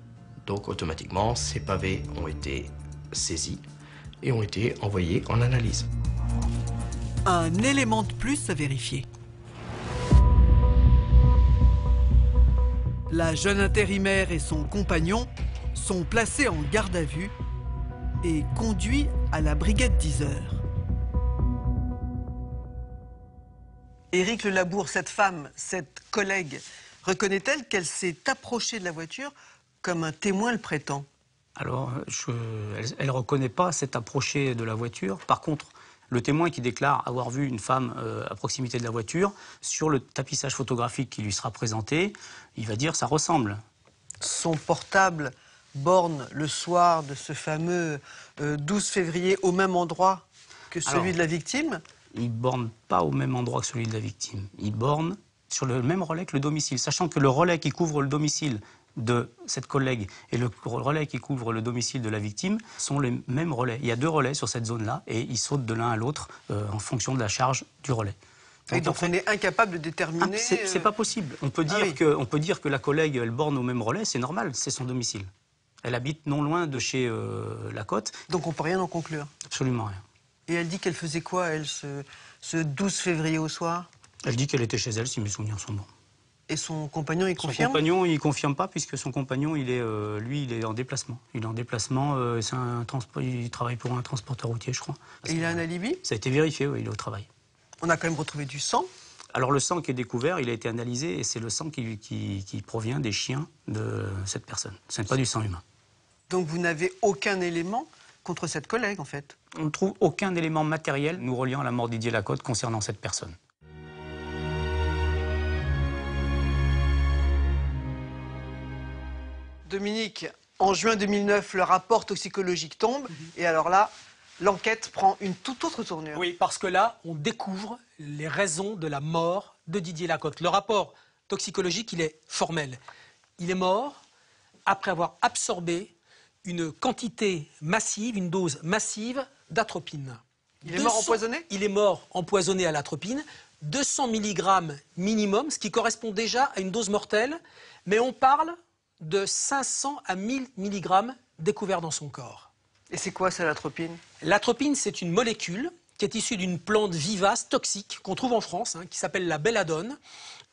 Donc automatiquement, ces pavés ont été saisis et ont été envoyés en analyse. Un élément de plus à vérifier. La jeune intérimaire et son compagnon sont placés en garde à vue et conduits à la brigade d'Yzeure. Éric Le Labour, cette femme, cette collègue, reconnaît-elle qu'elle s'est approchée de la voiture comme un témoin le prétend? Alors, je, elle ne reconnaît pas s'être approchée de la voiture. Par contre, le témoin qui déclare avoir vu une femme euh, à proximité de la voiture, sur le tapissage photographique qui lui sera présenté, il va dire « ça ressemble ». Son portable borne le soir de ce fameux euh, douze février au même endroit que celui Alors, de la victime? Il borne pas au même endroit que celui de la victime. Il borne sur le même relais que le domicile, sachant que le relais qui couvre le domicile de cette collègue et le relais qui couvre le domicile de la victime sont les mêmes relais. Il y a deux relais sur cette zone-là et ils sautent de l'un à l'autre euh, en fonction de la charge du relais. Donc, et donc on, on est incapable de déterminer... Ah, c'est pas possible. On peut, dire ah, oui. que, on peut dire que la collègue, elle borne au même relais, c'est normal, c'est son domicile. Elle habite non loin de chez euh, Lacote. Donc on peut rien en conclure? Absolument rien. Et elle dit qu'elle faisait quoi, elle, ce, ce douze février au soir? Elle dit qu'elle était chez elle, si mes souvenirs sont bons. Et son compagnon, il confirme? Son compagnon, il confirme pas, puisque son compagnon, il est, euh, lui, il est en déplacement. Il est en déplacement, euh, c'est un il travaille pour un transporteur routier, je crois. Et il a un alibi? Ça a été vérifié, oui, il est au travail. On a quand même retrouvé du sang? Alors le sang qui est découvert, il a été analysé, et c'est le sang qui, qui, qui provient des chiens de cette personne. Ce n'est pas du sang humain. Donc vous n'avez aucun élément contre cette collègue, en fait? On ne trouve aucun élément matériel nous reliant à la mort d'Didier Lacote concernant cette personne. Dominique, en juin deux mille neuf, le rapport toxicologique tombe, mm-hmm. et alors là, l'enquête prend une toute autre tournure. Oui, parce que là, on découvre les raisons de la mort de Didier Lacote. Le rapport toxicologique, il est formel. Il est mort après avoir absorbé une quantité massive, une dose massive d'atropine. Il est mort empoisonné ? Il est mort empoisonné à l'atropine. deux cents milligrammes minimum, ce qui correspond déjà à une dose mortelle. Mais on parle de cinq cents à mille milligrammes découverts dans son corps. Et c'est quoi ça, l'atropine ? L'atropine, c'est une molécule qui est issue d'une plante vivace, toxique, qu'on trouve en France, hein, qui s'appelle la belladone,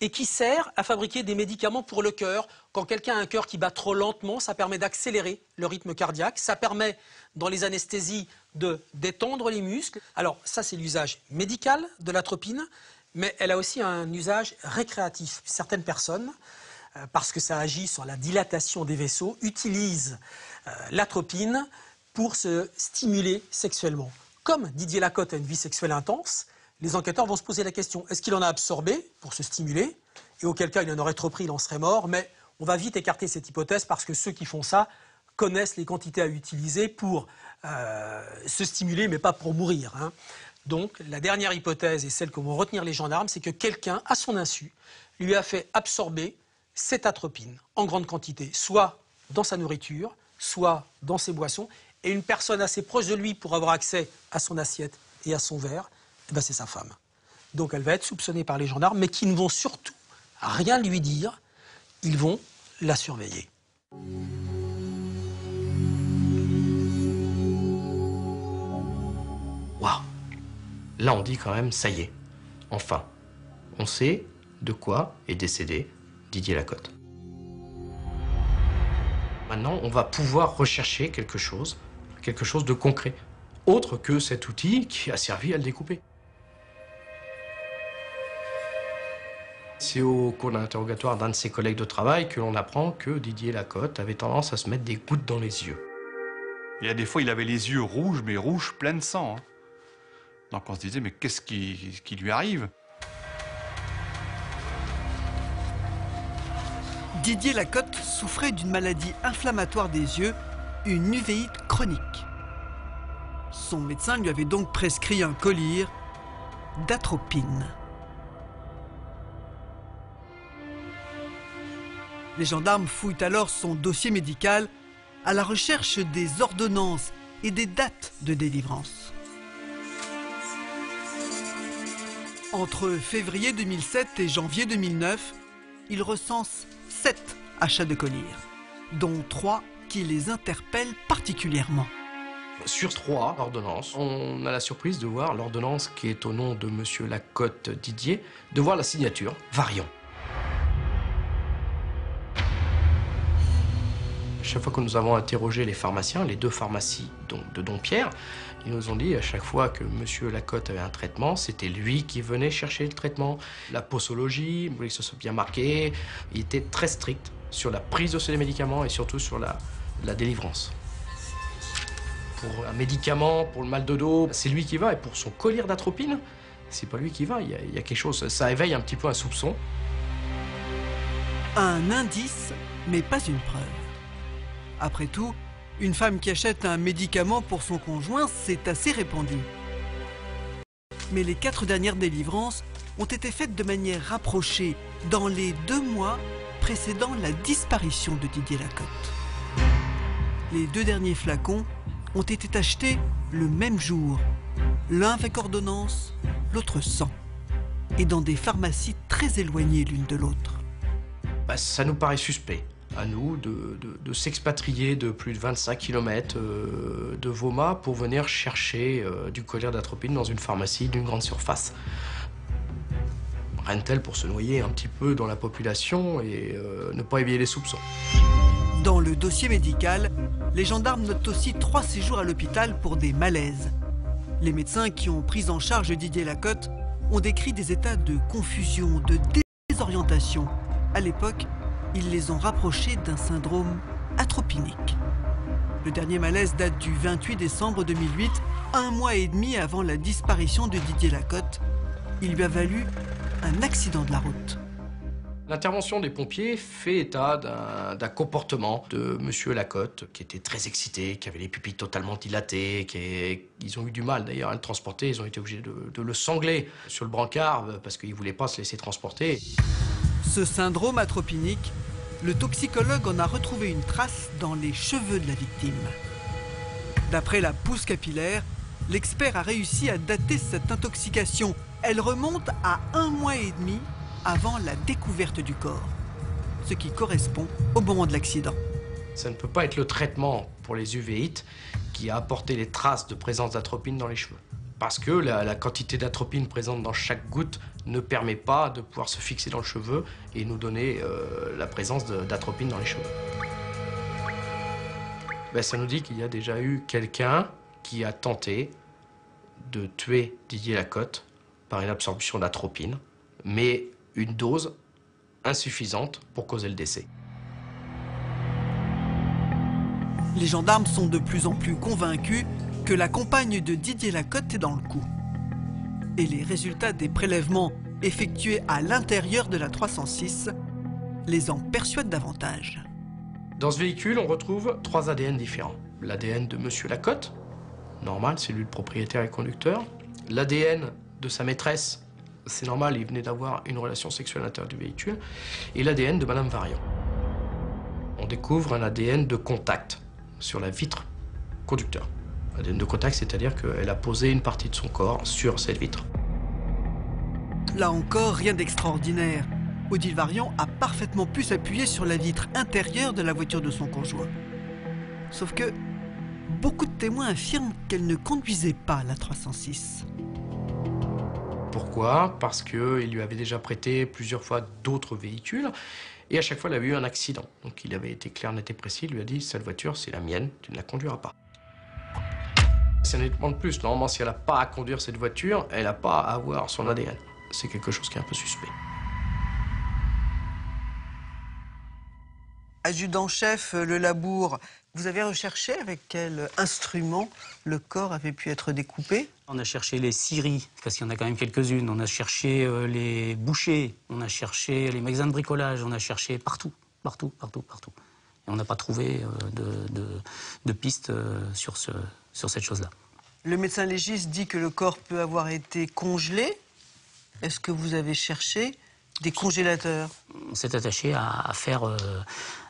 et qui sert à fabriquer des médicaments pour le cœur. Quand quelqu'un a un cœur qui bat trop lentement, ça permet d'accélérer le rythme cardiaque, ça permet, dans les anesthésies, de détendre les muscles. Alors ça, c'est l'usage médical de l'atropine, mais elle a aussi un usage récréatif. Certaines personnes, euh, parce que ça agit sur la dilatation des vaisseaux, utilisent euh, l'atropine pour se stimuler sexuellement. Comme Didier Lacote a une vie sexuelle intense, les enquêteurs vont se poser la question, est-ce qu'il en a absorbé pour se stimuler? Et auquel cas, il en aurait trop pris, il en serait mort. Mais on va vite écarter cette hypothèse parce que ceux qui font ça connaissent les quantités à utiliser pour euh, se stimuler, mais pas pour mourir. Hein. Donc, la dernière hypothèse, et celle que vont retenir les gendarmes, c'est que quelqu'un, à son insu, lui a fait absorber cette atropine en grande quantité, soit dans sa nourriture, soit dans ses boissons. Et une personne assez proche de lui pour avoir accès à son assiette et à son verre, eh ben c'est sa femme. Donc elle va être soupçonnée par les gendarmes, mais qui ne vont surtout rien lui dire. Ils vont la surveiller. Waouh! Là, on dit quand même, ça y est. Enfin, on sait de quoi est décédé Didier Lacote. Maintenant, on va pouvoir rechercher quelque chose, quelque chose de concret, autre que cet outil qui a servi à le découper. C'est au cours d'un interrogatoire d'un de ses collègues de travail que l'on apprend que Didier Lacote avait tendance à se mettre des gouttes dans les yeux. Il y a des fois, il avait les yeux rouges, mais rouges pleins de sang. Hein. Donc on se disait, mais qu'est-ce qui, qui lui arrive? Didier Lacote souffrait d'une maladie inflammatoire des yeux, une uvéite chronique. Son médecin lui avait donc prescrit un collyre d'atropine. Les gendarmes fouillent alors son dossier médical à la recherche des ordonnances et des dates de délivrance. Entre février deux mille sept et janvier deux mille neuf, il recense sept achats de collyre, dont trois qui les interpellent particulièrement. Sur trois ordonnances, on a la surprise de voir l'ordonnance qui est au nom de Monsieur Lacote Didier, de voir la signature Varion. Chaque fois que nous avons interrogé les pharmaciens, les deux pharmacies donc de Dompierre, ils nous ont dit à chaque fois que Monsieur Lacote avait un traitement, c'était lui qui venait chercher le traitement. La posologie, il voulait que ce soit bien marqué. Il était très strict sur la prise de ces médicaments et surtout sur la, la délivrance. Pour un médicament, pour le mal de dos, c'est lui qui va. Et pour son collyre d'atropine, c'est pas lui qui va. Il y a, il y a quelque chose, ça éveille un petit peu un soupçon. Un indice, mais pas une preuve. Après tout, une femme qui achète un médicament pour son conjoint, c'est assez répandu. Mais les quatre dernières délivrances ont été faites de manière rapprochée dans les deux mois précédant la disparition de Didier Lacote. Les deux derniers flacons ont été achetés le même jour, l'un avec ordonnance, l'autre sans, et dans des pharmacies très éloignées l'une de l'autre. Bah, ça nous paraît suspect. À nous de, de, de s'expatrier de plus de vingt-cinq kilomètres euh, de Voma pour venir chercher euh, du collyre d'atropine dans une pharmacie d'une grande surface. Rien de tel pour se noyer un petit peu dans la population et euh, ne pas éveiller les soupçons. Dans le dossier médical, les gendarmes notent aussi trois séjours à l'hôpital pour des malaises. Les médecins qui ont pris en charge Didier Lacote ont décrit des états de confusion, de désorientation. À l'époque, ils les ont rapprochés d'un syndrome atropinique. Le dernier malaise date du vingt-huit décembre deux mille huit, un mois et demi avant la disparition de Didier Lacote. Il lui a valu un accident de la route. L'intervention des pompiers fait état d'un comportement de Monsieur Lacote, qui était très excité, qui avait les pupilles totalement dilatées, qui, ils ont eu du mal d'ailleurs à le transporter, ils ont été obligés de, de le sangler sur le brancard parce qu'ils ne voulaient pas se laisser transporter. Ce syndrome atropinique, le toxicologue en a retrouvé une trace dans les cheveux de la victime. D'après la pousse capillaire, l'expert a réussi à dater cette intoxication. Elle remonte à un mois et demi avant la découverte du corps, ce qui correspond au moment de l'accident. Ça ne peut pas être le traitement pour les uvéites qui a apporté les traces de présence d'atropine dans les cheveux. Parce que la, la quantité d'atropine présente dans chaque goutte ne permet pas de pouvoir se fixer dans le cheveu et nous donner euh, la présence d'atropine dans les cheveux. Ben, ça nous dit qu'il y a déjà eu quelqu'un qui a tenté de tuer Didier Lacote par une absorption d'atropine, mais une dose insuffisante pour causer le décès. Les gendarmes sont de plus en plus convaincus que la compagne de Didier Lacote est dans le coup. Et les résultats des prélèvements effectués à l'intérieur de la trois cent six les en persuadent davantage. Dans ce véhicule, on retrouve trois A D N différents. L'A D N de Monsieur Lacote, normal, c'est lui le propriétaire et conducteur. L'A D N de sa maîtresse, c'est normal, il venait d'avoir une relation sexuelle à l'intérieur du véhicule. Et l'A D N de Madame Varion. On découvre un A D N de contact sur la vitre conducteur. A D N de contact, c'est-à-dire qu'elle a posé une partie de son corps sur cette vitre. Là encore, rien d'extraordinaire. Odile Varion a parfaitement pu s'appuyer sur la vitre intérieure de la voiture de son conjoint. Sauf que beaucoup de témoins affirment qu'elle ne conduisait pas la trois cent six. Pourquoi? Parce qu'il lui avait déjà prêté plusieurs fois d'autres véhicules. Et à chaque fois, il avait eu un accident. Donc il avait été clair, net et précis, il lui a dit « Cette voiture, c'est la mienne, tu ne la conduiras pas. » C'est un élément de plus. Normalement, si elle n'a pas à conduire cette voiture, elle n'a pas à avoir son A D N. C'est quelque chose qui est un peu suspect. Adjudant-chef Le Labour, vous avez recherché avec quel instrument le corps avait pu être découpé? On a cherché les scieries, parce qu'il y en a quand même quelques-unes. On a cherché les bouchers, on a cherché les magasins de bricolage, on a cherché partout, partout, partout, partout. Et on n'a pas trouvé de, de, de piste sur, ce, sur cette chose-là. Le médecin légiste dit que le corps peut avoir été congelé. Est-ce que vous avez cherché des congélateurs? On s'est attaché à, à, faire, euh,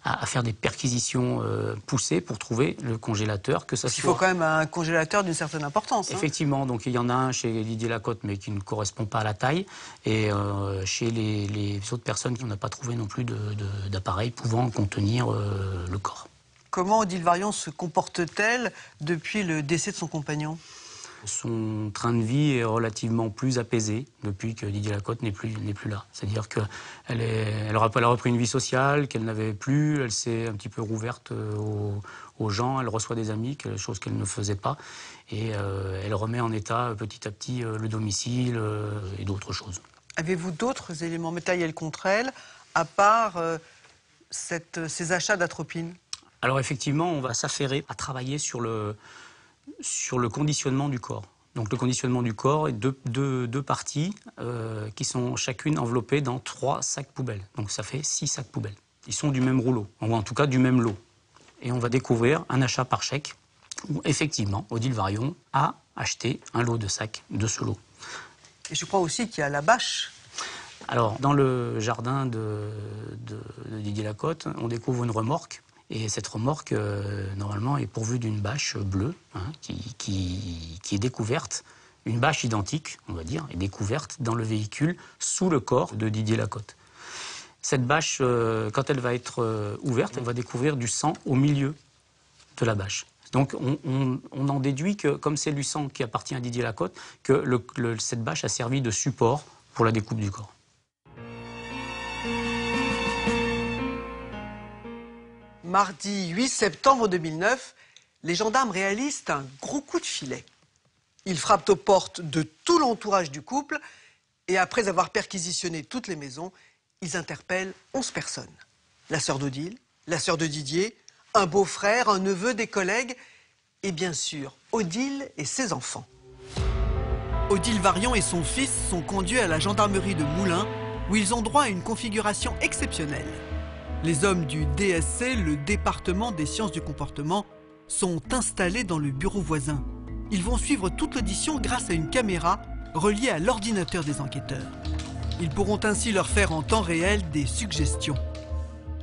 à, à faire des perquisitions euh, poussées pour trouver le congélateur. Que ça soit... Il faut quand même un congélateur d'une certaine importance. Hein. Effectivement, donc il y en a un chez Didier Lacote, mais qui ne correspond pas à la taille. Et euh, chez les, les autres personnes, on n'a pas trouvé non plus d'appareil pouvant contenir euh, le corps. Comment Odile Varion se comporte-t-elle depuis le décès de son compagnon? Son train de vie est relativement plus apaisé depuis que Didier Lacote n'est plus, n'est plus là. C'est-à-dire qu'elle elle a repris une vie sociale qu'elle n'avait plus, elle s'est un petit peu rouverte aux, aux gens, elle reçoit des amis, chose qu'elle ne faisait pas, et euh, elle remet en état petit à petit le domicile euh, et d'autres choses. Avez-vous d'autres éléments matériels contre elle, à part euh, cette, ces achats d'atropine? Alors effectivement, on va s'affairer à travailler sur le... sur le conditionnement du corps. Donc le conditionnement du corps est deux, deux, deux parties euh, qui sont chacune enveloppées dans trois sacs poubelles. Donc ça fait six sacs poubelles. Ils sont du même rouleau, ou en tout cas du même lot. Et on va découvrir un achat par chèque où effectivement Odile Varion a acheté un lot de sacs de ce lot. Et je crois aussi qu'il y a la bâche. Alors dans le jardin de, de, de Didier Lacote, on découvre une remorque. Et cette remorque, euh, normalement, est pourvue d'une bâche bleue hein, qui, qui, qui est découverte, une bâche identique, on va dire, est découverte dans le véhicule sous le corps de Didier Lacote. Cette bâche, euh, quand elle va être euh, ouverte, elle va découvrir du sang au milieu de la bâche. Donc on, on, on en déduit que, comme c'est du sang qui appartient à Didier Lacote, que le, le, cette bâche a servi de support pour la découpe du corps. Mardi huit septembre deux mille neuf, les gendarmes réalisent un gros coup de filet. Ils frappent aux portes de tout l'entourage du couple et après avoir perquisitionné toutes les maisons, ils interpellent onze personnes. La sœur d'Odile, la sœur de Didier, un beau-frère, un neveu, des collègues et bien sûr Odile et ses enfants. Odile Varion et son fils sont conduits à la gendarmerie de Moulins où ils ont droit à une configuration exceptionnelle. Les hommes du D S C, le département des sciences du comportement, sont installés dans le bureau voisin. Ils vont suivre toute l'audition grâce à une caméra reliée à l'ordinateur des enquêteurs. Ils pourront ainsi leur faire en temps réel des suggestions.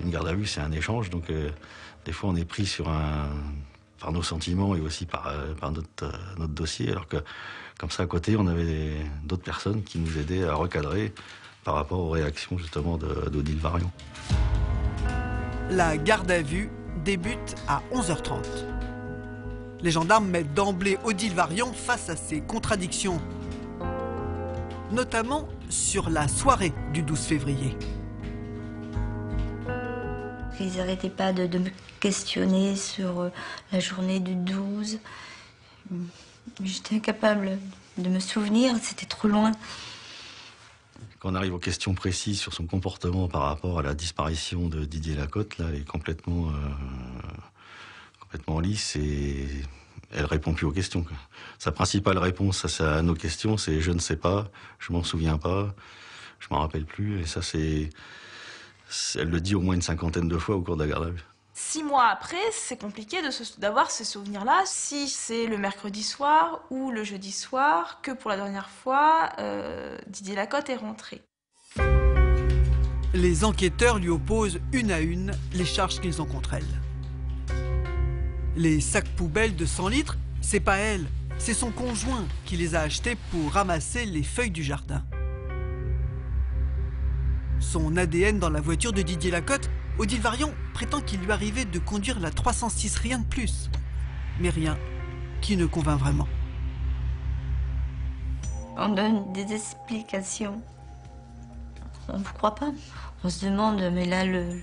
Une garde à vue, c'est un échange, donc euh, des fois on est pris sur un, par nos sentiments et aussi par, euh, par notre, euh, notre dossier, alors que comme ça à côté, on avait d'autres personnes qui nous aidaient à recadrer par rapport aux réactions justement d'Odile Varion. La garde à vue débute à onze heures trente. Les gendarmes mettent d'emblée Odile Varion face à ses contradictions, notamment sur la soirée du douze février. Ils n'arrêtaient pas de, de me questionner sur la journée du douze. J'étais incapable de me souvenir, c'était trop loin. Quand on arrive aux questions précises sur son comportement par rapport à la disparition de Didier Lacote, là, elle est complètement, euh, complètement lisse et elle répond plus aux questions. Sa principale réponse à nos questions, c'est « je ne sais pas »,« je m'en souviens pas »,« je m'en rappelle plus ». Et ça, c'est... Elle le dit au moins une cinquantaine de fois au cours de la garde à vue. Six mois après, c'est compliqué d'avoir ces souvenirs-là. Si c'est le mercredi soir ou le jeudi soir, que pour la dernière fois, euh, Didier Lacote est rentré. Les enquêteurs lui opposent une à une les charges qu'ils ont contre elle. Les sacs poubelles de cent litres, c'est pas elle, c'est son conjoint qui les a achetés pour ramasser les feuilles du jardin. Son A D N dans la voiture de Didier Lacote, Odile Varion prétend qu'il lui arrivait de conduire la trois cent six, rien de plus. Mais rien qui ne convainc vraiment. On donne des explications. On ne vous croit pas. On se demande, mais là, le,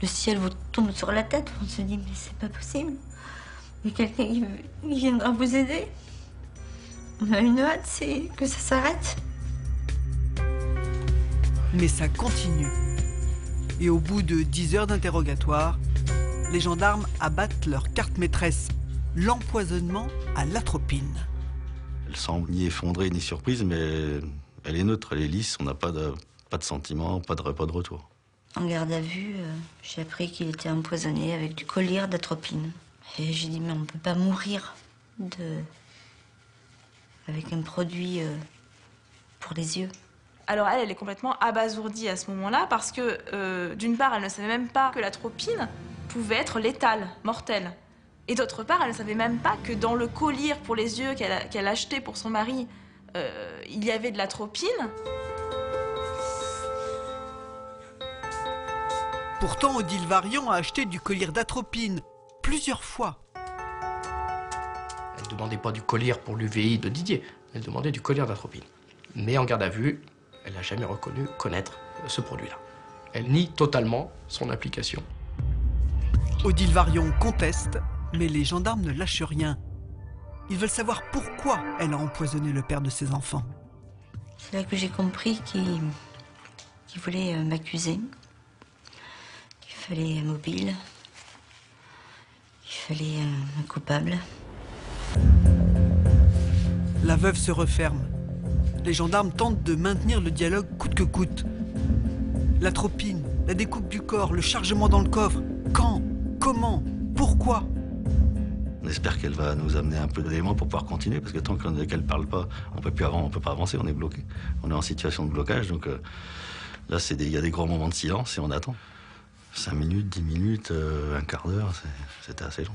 le ciel vous tombe sur la tête. On se dit, mais c'est pas possible. Il y a quelqu'un qui, qui viendra vous aider. On a une hâte, c'est que ça s'arrête. Mais ça continue. Et au bout de dix heures d'interrogatoire, les gendarmes abattent leur carte maîtresse, l'empoisonnement à l'atropine. Elle semble ni effondrée ni surprise, mais elle est neutre, elle est lisse, on n'a pas de, pas de sentiment, pas de repas de retour. En garde à vue, euh, j'ai appris qu'il était empoisonné avec du collyre d'atropine. Et j'ai dit, mais on ne peut pas mourir de... avec un produit euh, pour les yeux. Alors elle, elle est complètement abasourdie à ce moment-là parce que, euh, d'une part, elle ne savait même pas que l'atropine pouvait être létale, mortelle. Et d'autre part, elle ne savait même pas que dans le collyre pour les yeux qu'elle qu'elle achetait pour son mari, euh, il y avait de l'atropine. Pourtant, Odile Varion a acheté du collyre d'atropine plusieurs fois. Elle ne demandait pas du collyre pour l'U V I de Didier, elle demandait du collyre d'atropine. Mais en garde à vue, elle n'a jamais reconnu connaître ce produit-là. Elle nie totalement son application. Odile Varion conteste, mais les gendarmes ne lâchent rien. Ils veulent savoir pourquoi elle a empoisonné le père de ses enfants. C'est là que j'ai compris qu'il qu'il voulait m'accuser, qu'il fallait un mobile, qu'il fallait un coupable. La veuve se referme. Les gendarmes tentent de maintenir le dialogue coûte que coûte. L'atropine, la découpe du corps, le chargement dans le coffre. Quand? Comment? Pourquoi? On espère qu'elle va nous amener un peu d'éléments pour pouvoir continuer, parce que tant qu'elle ne parle pas, on peut plus avant, on peut pas avancer, on est bloqué. On est en situation de blocage, donc euh, là, il y a des grands moments de silence et on attend. Cinq minutes, dix minutes, euh, un quart d'heure, c'était assez long.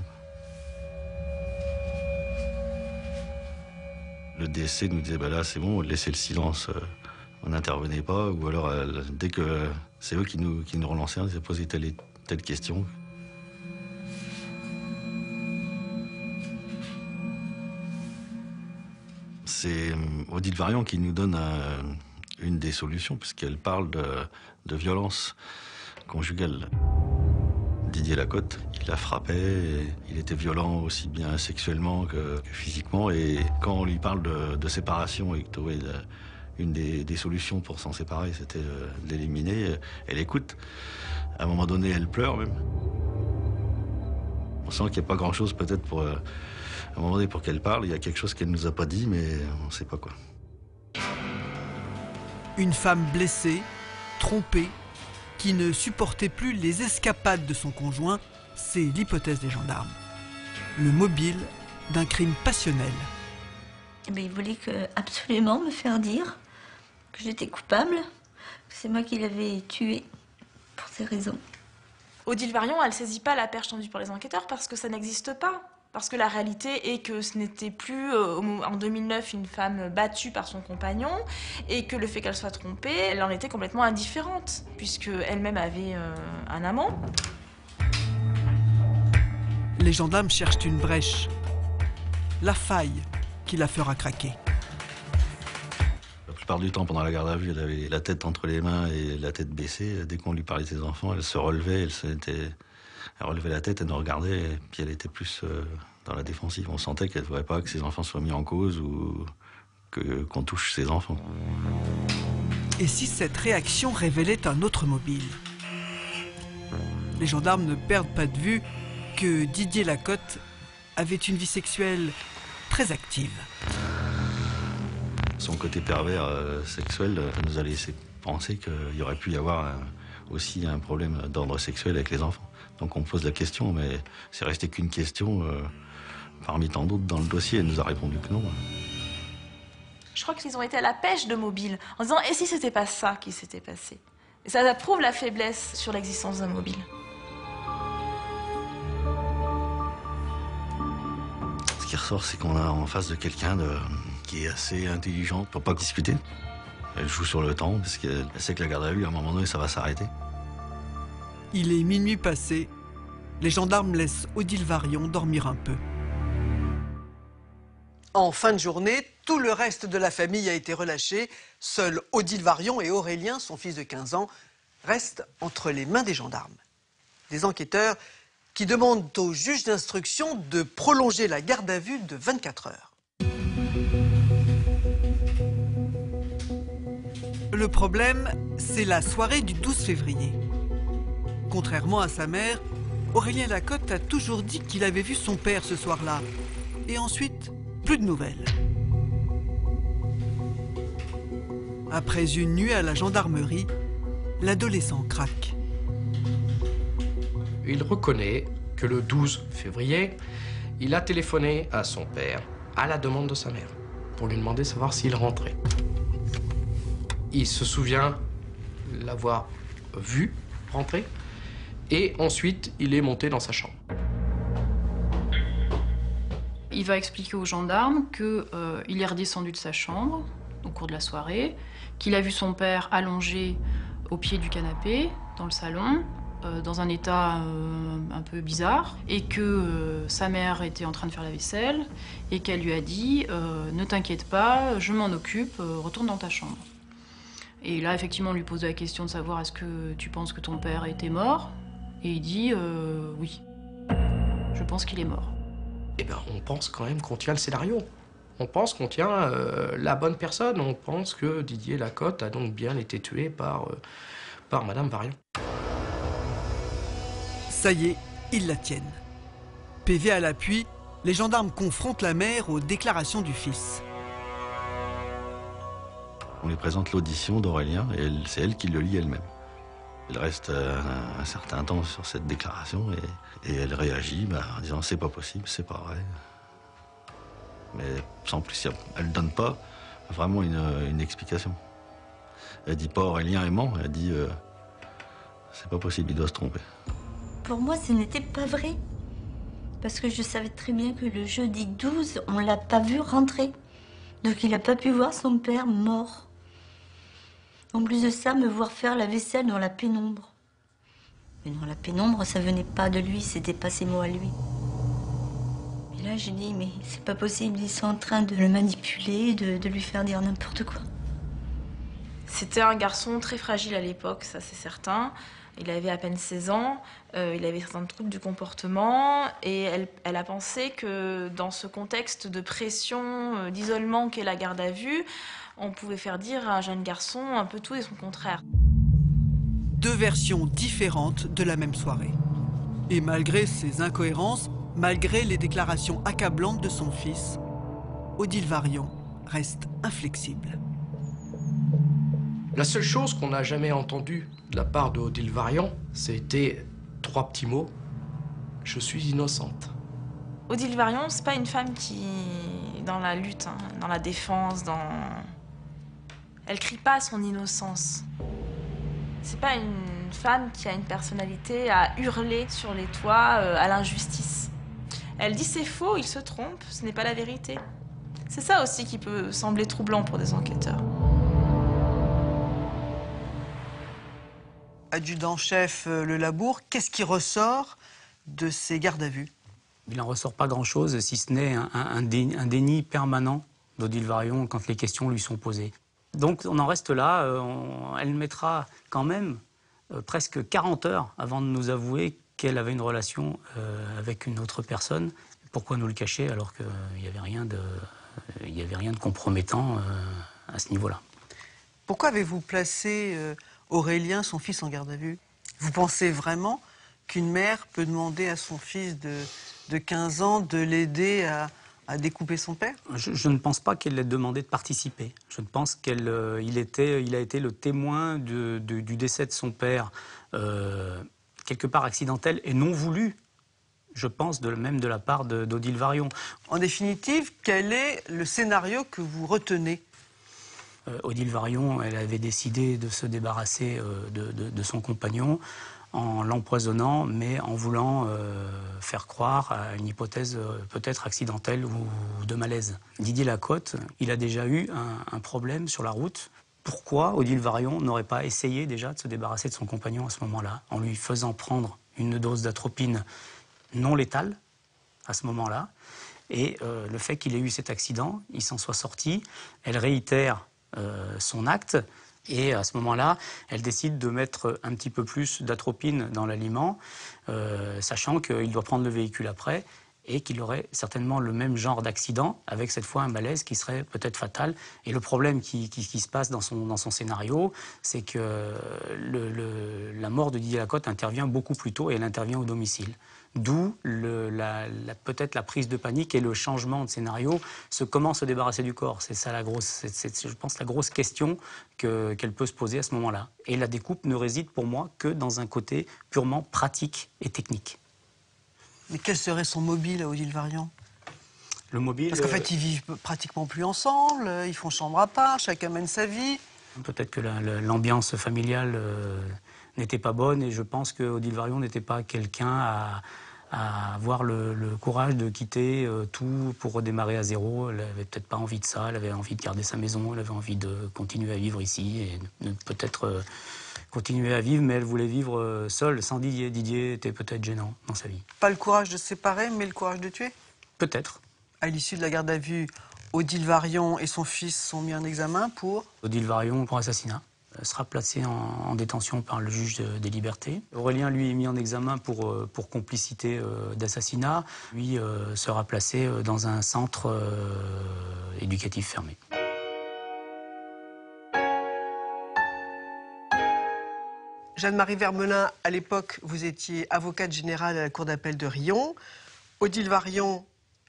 Le D S C nous disait, bah là c'est bon, laissez le silence, euh, on n'intervenait pas. Ou alors, euh, dès que euh, c'est eux qui nous, qui nous relançaient, ils nous posaient telle et telle question. C'est euh, Odile Varion qui nous donne euh, une des solutions, puisqu'elle parle de, de violence conjugale. Didier Lacote, il la frappait, et il était violent aussi bien sexuellement que, que physiquement. Et quand on lui parle de, de séparation, et que ouais, de, une des, des solutions pour s'en séparer, c'était euh, de l'éliminer, elle écoute. À un moment donné, elle pleure même. On sent qu'il n'y a pas grand-chose peut-être pour... Euh, à un moment donné, pour qu'elle parle, il y a quelque chose qu'elle ne nous a pas dit, mais on ne sait pas quoi. Une femme blessée, trompée, qui ne supportait plus les escapades de son conjoint, c'est l'hypothèse des gendarmes. Le mobile d'un crime passionnel. Eh bien, il voulait que, absolument me faire dire que j'étais coupable, que c'est moi qui l'avais tué pour ces raisons. Odile Varion, elle ne saisit pas la perche tendue par les enquêteurs parce que ça n'existe pas. Parce que la réalité est que ce n'était plus, euh, en deux mille neuf, une femme battue par son compagnon, et que le fait qu'elle soit trompée, elle en était complètement indifférente, puisque elle-même avait euh, un amant. Les gendarmes cherchent une brèche, la faille qui la fera craquer. La plupart du temps, pendant la garde à vue, elle avait la tête entre les mains et la tête baissée. Dès qu'on lui parlait de ses enfants, elle se relevait, elle se était... Elle relevait la tête, elle nous regardait, et puis elle était plus euh, dans la défensive. On sentait qu'elle ne voulait pas que ses enfants soient mis en cause ou que, qu'on touche ses enfants. Et si cette réaction révélait un autre mobile? Les gendarmes ne perdent pas de vue que Didier Lacote avait une vie sexuelle très active. Son côté pervers euh, sexuel nous a laissé penser qu'il y aurait pu y avoir un, aussi un problème d'ordre sexuel avec les enfants. Donc on pose la question, mais c'est resté qu'une question euh, parmi tant d'autres dans le dossier. Elle nous a répondu que non. Je crois qu'ils ont été à la pêche de mobile, en disant « et si c'était pas ça qui s'était passé ?» Et ça prouve la faiblesse sur l'existence d'un mobile. Ce qui ressort, c'est qu'on a en face de quelqu'un de... qui est assez intelligent pour pas discuter. Elle joue sur le temps, parce qu'elle sait que la garde à vue, à un moment donné, ça va s'arrêter. Il est minuit passé. Les gendarmes laissent Odile Varion dormir un peu. En fin de journée, tout le reste de la famille a été relâché. Seuls Odile Varion et Aurélien, son fils de quinze ans, restent entre les mains des gendarmes. Des enquêteurs qui demandent au juge d'instruction de prolonger la garde à vue de vingt-quatre heures. Le problème, c'est la soirée du douze février. Contrairement à sa mère, Aurélien Lacote a toujours dit qu'il avait vu son père ce soir-là. Et ensuite, plus de nouvelles. Après une nuit à la gendarmerie, l'adolescent craque. Il reconnaît que le douze février, il a téléphoné à son père, à la demande de sa mère, pour lui demander savoir s'il rentrait. Il se souvient l'avoir vu rentrer. Et ensuite, il est monté dans sa chambre. Il va expliquer aux gendarmes qu'il euh, est redescendu de sa chambre au cours de la soirée, qu'il a vu son père allongé au pied du canapé, dans le salon, euh, dans un état euh, un peu bizarre, et que euh, sa mère était en train de faire la vaisselle, et qu'elle lui a dit euh, « Ne t'inquiète pas, je m'en occupe, euh, retourne dans ta chambre ». Et là, effectivement, on lui pose la question de savoir « Est-ce que tu penses que ton père était mort ?» Et il dit euh, « Oui, je pense qu'il est mort. » Eh bien, on pense quand même qu'on tient le scénario. On pense qu'on tient euh, la bonne personne. On pense que Didier Lacote a donc bien été tué par, euh, par Madame Varion. Ça y est, ils la tiennent. P V à l'appui, les gendarmes confrontent la mère aux déclarations du fils. On lui présente l'audition d'Aurélien et c'est elle qui le lit elle-même. Elle reste un, un certain temps sur cette déclaration et, et elle réagit bah, en disant « c'est pas possible, c'est pas vrai ». Mais sans plus, elle ne donne pas vraiment une, une explication. Elle dit pas « Aurélien est mort », elle dit euh, « c'est pas possible, il doit se tromper ». Pour moi, ce n'était pas vrai. Parce que je savais très bien que le jeudi douze, on ne l'a pas vu rentrer. Donc il n'a pas pu voir son père mort. En plus de ça, me voir faire la vaisselle dans la pénombre. Mais dans la pénombre, ça venait pas de lui, c'était pas ses mots à lui. Et là, j'ai dit, mais c'est pas possible, ils sont en train de le manipuler, de, de lui faire dire n'importe quoi. C'était un garçon très fragile à l'époque, ça c'est certain. Il avait à peine seize ans, euh, il avait certains troubles du comportement, et elle, elle a pensé que dans ce contexte de pression, euh, d'isolement qu'est la garde à vue, on pouvait faire dire à un jeune garçon un peu tout et son contraire. Deux versions différentes de la même soirée. Et malgré ces incohérences, malgré les déclarations accablantes de son fils, Odile Varion reste inflexible. La seule chose qu'on n'a jamais entendue de la part de Odile Varion, c'était trois petits mots. Je suis innocente. Odile Varion, c'est pas une femme qui est dans la lutte, hein, dans la défense, dans... Elle crie pas son innocence. C'est pas une une femme qui a une personnalité à hurler sur les toits euh, à l'injustice. Elle dit c'est faux, il se trompe, ce n'est pas la vérité. C'est ça aussi qui peut sembler troublant pour des enquêteurs. Adjudant-chef Le Labour, qu'est-ce qui ressort de ces gardes à vue? Il n'en ressort pas grand-chose, si ce n'est un, un, déni, un déni permanent d'Odile Varion quand les questions lui sont posées. Donc on en reste là, euh, on, elle mettra quand même euh, presque quarante heures avant de nous avouer qu'elle avait une relation euh, avec une autre personne. Pourquoi nous le cacher alors qu'il n'y avait rien de, il n'y avait rien de compromettant euh, à ce niveau-là. Pourquoi avez-vous placé euh, Aurélien, son fils, en garde à vue? Vous pensez vraiment qu'une mère peut demander à son fils de, de quinze ans de l'aider à, à découper son père? je, je ne pense pas qu'elle l'ait demandé de participer. Je pense qu'il euh, il a été le témoin de, de, du décès de son père, euh, quelque part accidentel et non voulu, je pense, de, même de la part d'Odile Varion. En définitive, quel est le scénario que vous retenez? euh, Odile Varion, elle avait décidé de se débarrasser euh, de, de, de son compagnon en l'empoisonnant, mais en voulant euh, faire croire à une hypothèse euh, peut-être accidentelle ou, ou de malaise. Didier Lacote, il a déjà eu un, un problème sur la route. Pourquoi Odile Varion n'aurait pas essayé déjà de se débarrasser de son compagnon à ce moment-là, en lui faisant prendre une dose d'atropine non létale à ce moment-là? Et euh, le fait qu'il ait eu cet accident, il s'en soit sorti, elle réitère euh, son acte, et à ce moment-là, elle décide de mettre un petit peu plus d'atropine dans l'aliment, euh, sachant qu'il doit prendre le véhicule après et qu'il aurait certainement le même genre d'accident, avec cette fois un malaise qui serait peut-être fatal. Et le problème qui, qui, qui se passe dans son, dans son scénario, c'est que le, le, la mort de Didier Lacote intervient beaucoup plus tôt et elle intervient au domicile. D'où la, la, peut-être la prise de panique et le changement de scénario. Se, comment se débarrasser du corps? C'est ça, la grosse, c'est, c'est, je pense, la grosse question que, qu'elle peut se poser à ce moment-là. Et la découpe ne réside pour moi que dans un côté purement pratique et technique. Mais quel serait son mobile à Odile Varion? Le mobile... Parce qu'en fait, ils vivent pratiquement plus ensemble, ils font chambre à part, chacun mène sa vie. Peut-être que l'ambiance la, la, familiale... Euh... n'était pas bonne, et je pense que Odile Varion n'était pas quelqu'un à, à avoir le, le courage de quitter euh, tout pour redémarrer à zéro. Elle n'avait peut-être pas envie de ça, elle avait envie de garder sa maison, elle avait envie de continuer à vivre ici, et peut-être euh, continuer à vivre, mais elle voulait vivre euh, seule, sans Didier. Didier était peut-être gênant dans sa vie. Pas le courage de se séparer, mais le courage de tuer? Peut-être. À l'issue de la garde à vue, Odile Varion et son fils sont mis en examen pour... Odile Varion pour assassinat. Sera placé en, en détention par le juge de, des libertés. Aurélien, lui, est mis en examen pour, pour complicité euh, d'assassinat. Lui euh, sera placé dans un centre euh, éducatif fermé. Jeanne-Marie Vermeulin, à l'époque, vous étiez avocate générale à la Cour d'appel de Rion. Odile Varion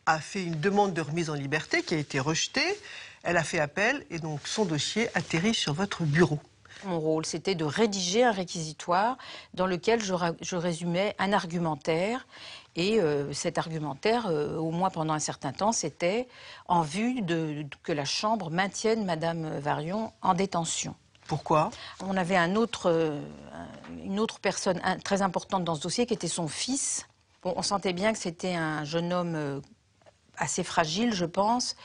a fait une demande de remise en liberté qui a été rejetée. Elle a fait appel et donc son dossier atterrit sur votre bureau. Mon rôle, c'était de rédiger un réquisitoire dans lequel je, je résumais un argumentaire. Et euh, cet argumentaire, euh, au moins pendant un certain temps, c'était en vue de, de, que la Chambre maintienne Madame Varion en détention. Pourquoi? On avait un autre, euh, une autre personne un, très importante dans ce dossier qui était son fils. Bon, on sentait bien que c'était un jeune homme euh, assez fragile, je pense,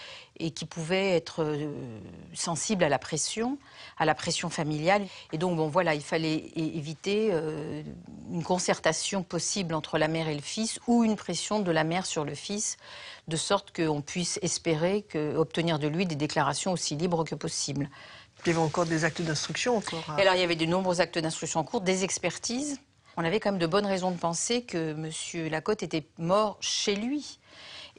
et qui pouvait être euh, sensible à la pression, à la pression familiale. Et donc, bon, voilà, il fallait éviter euh, une concertation possible entre la mère et le fils, ou une pression de la mère sur le fils, de sorte qu'on puisse espérer que, obtenir de lui des déclarations aussi libres que possible. Il y avait encore des actes d'instruction encore. Hein. Et alors, il y avait de nombreux actes d'instruction en cours, des expertises. On avait quand même de bonnes raisons de penser que M. Lacote était mort chez lui.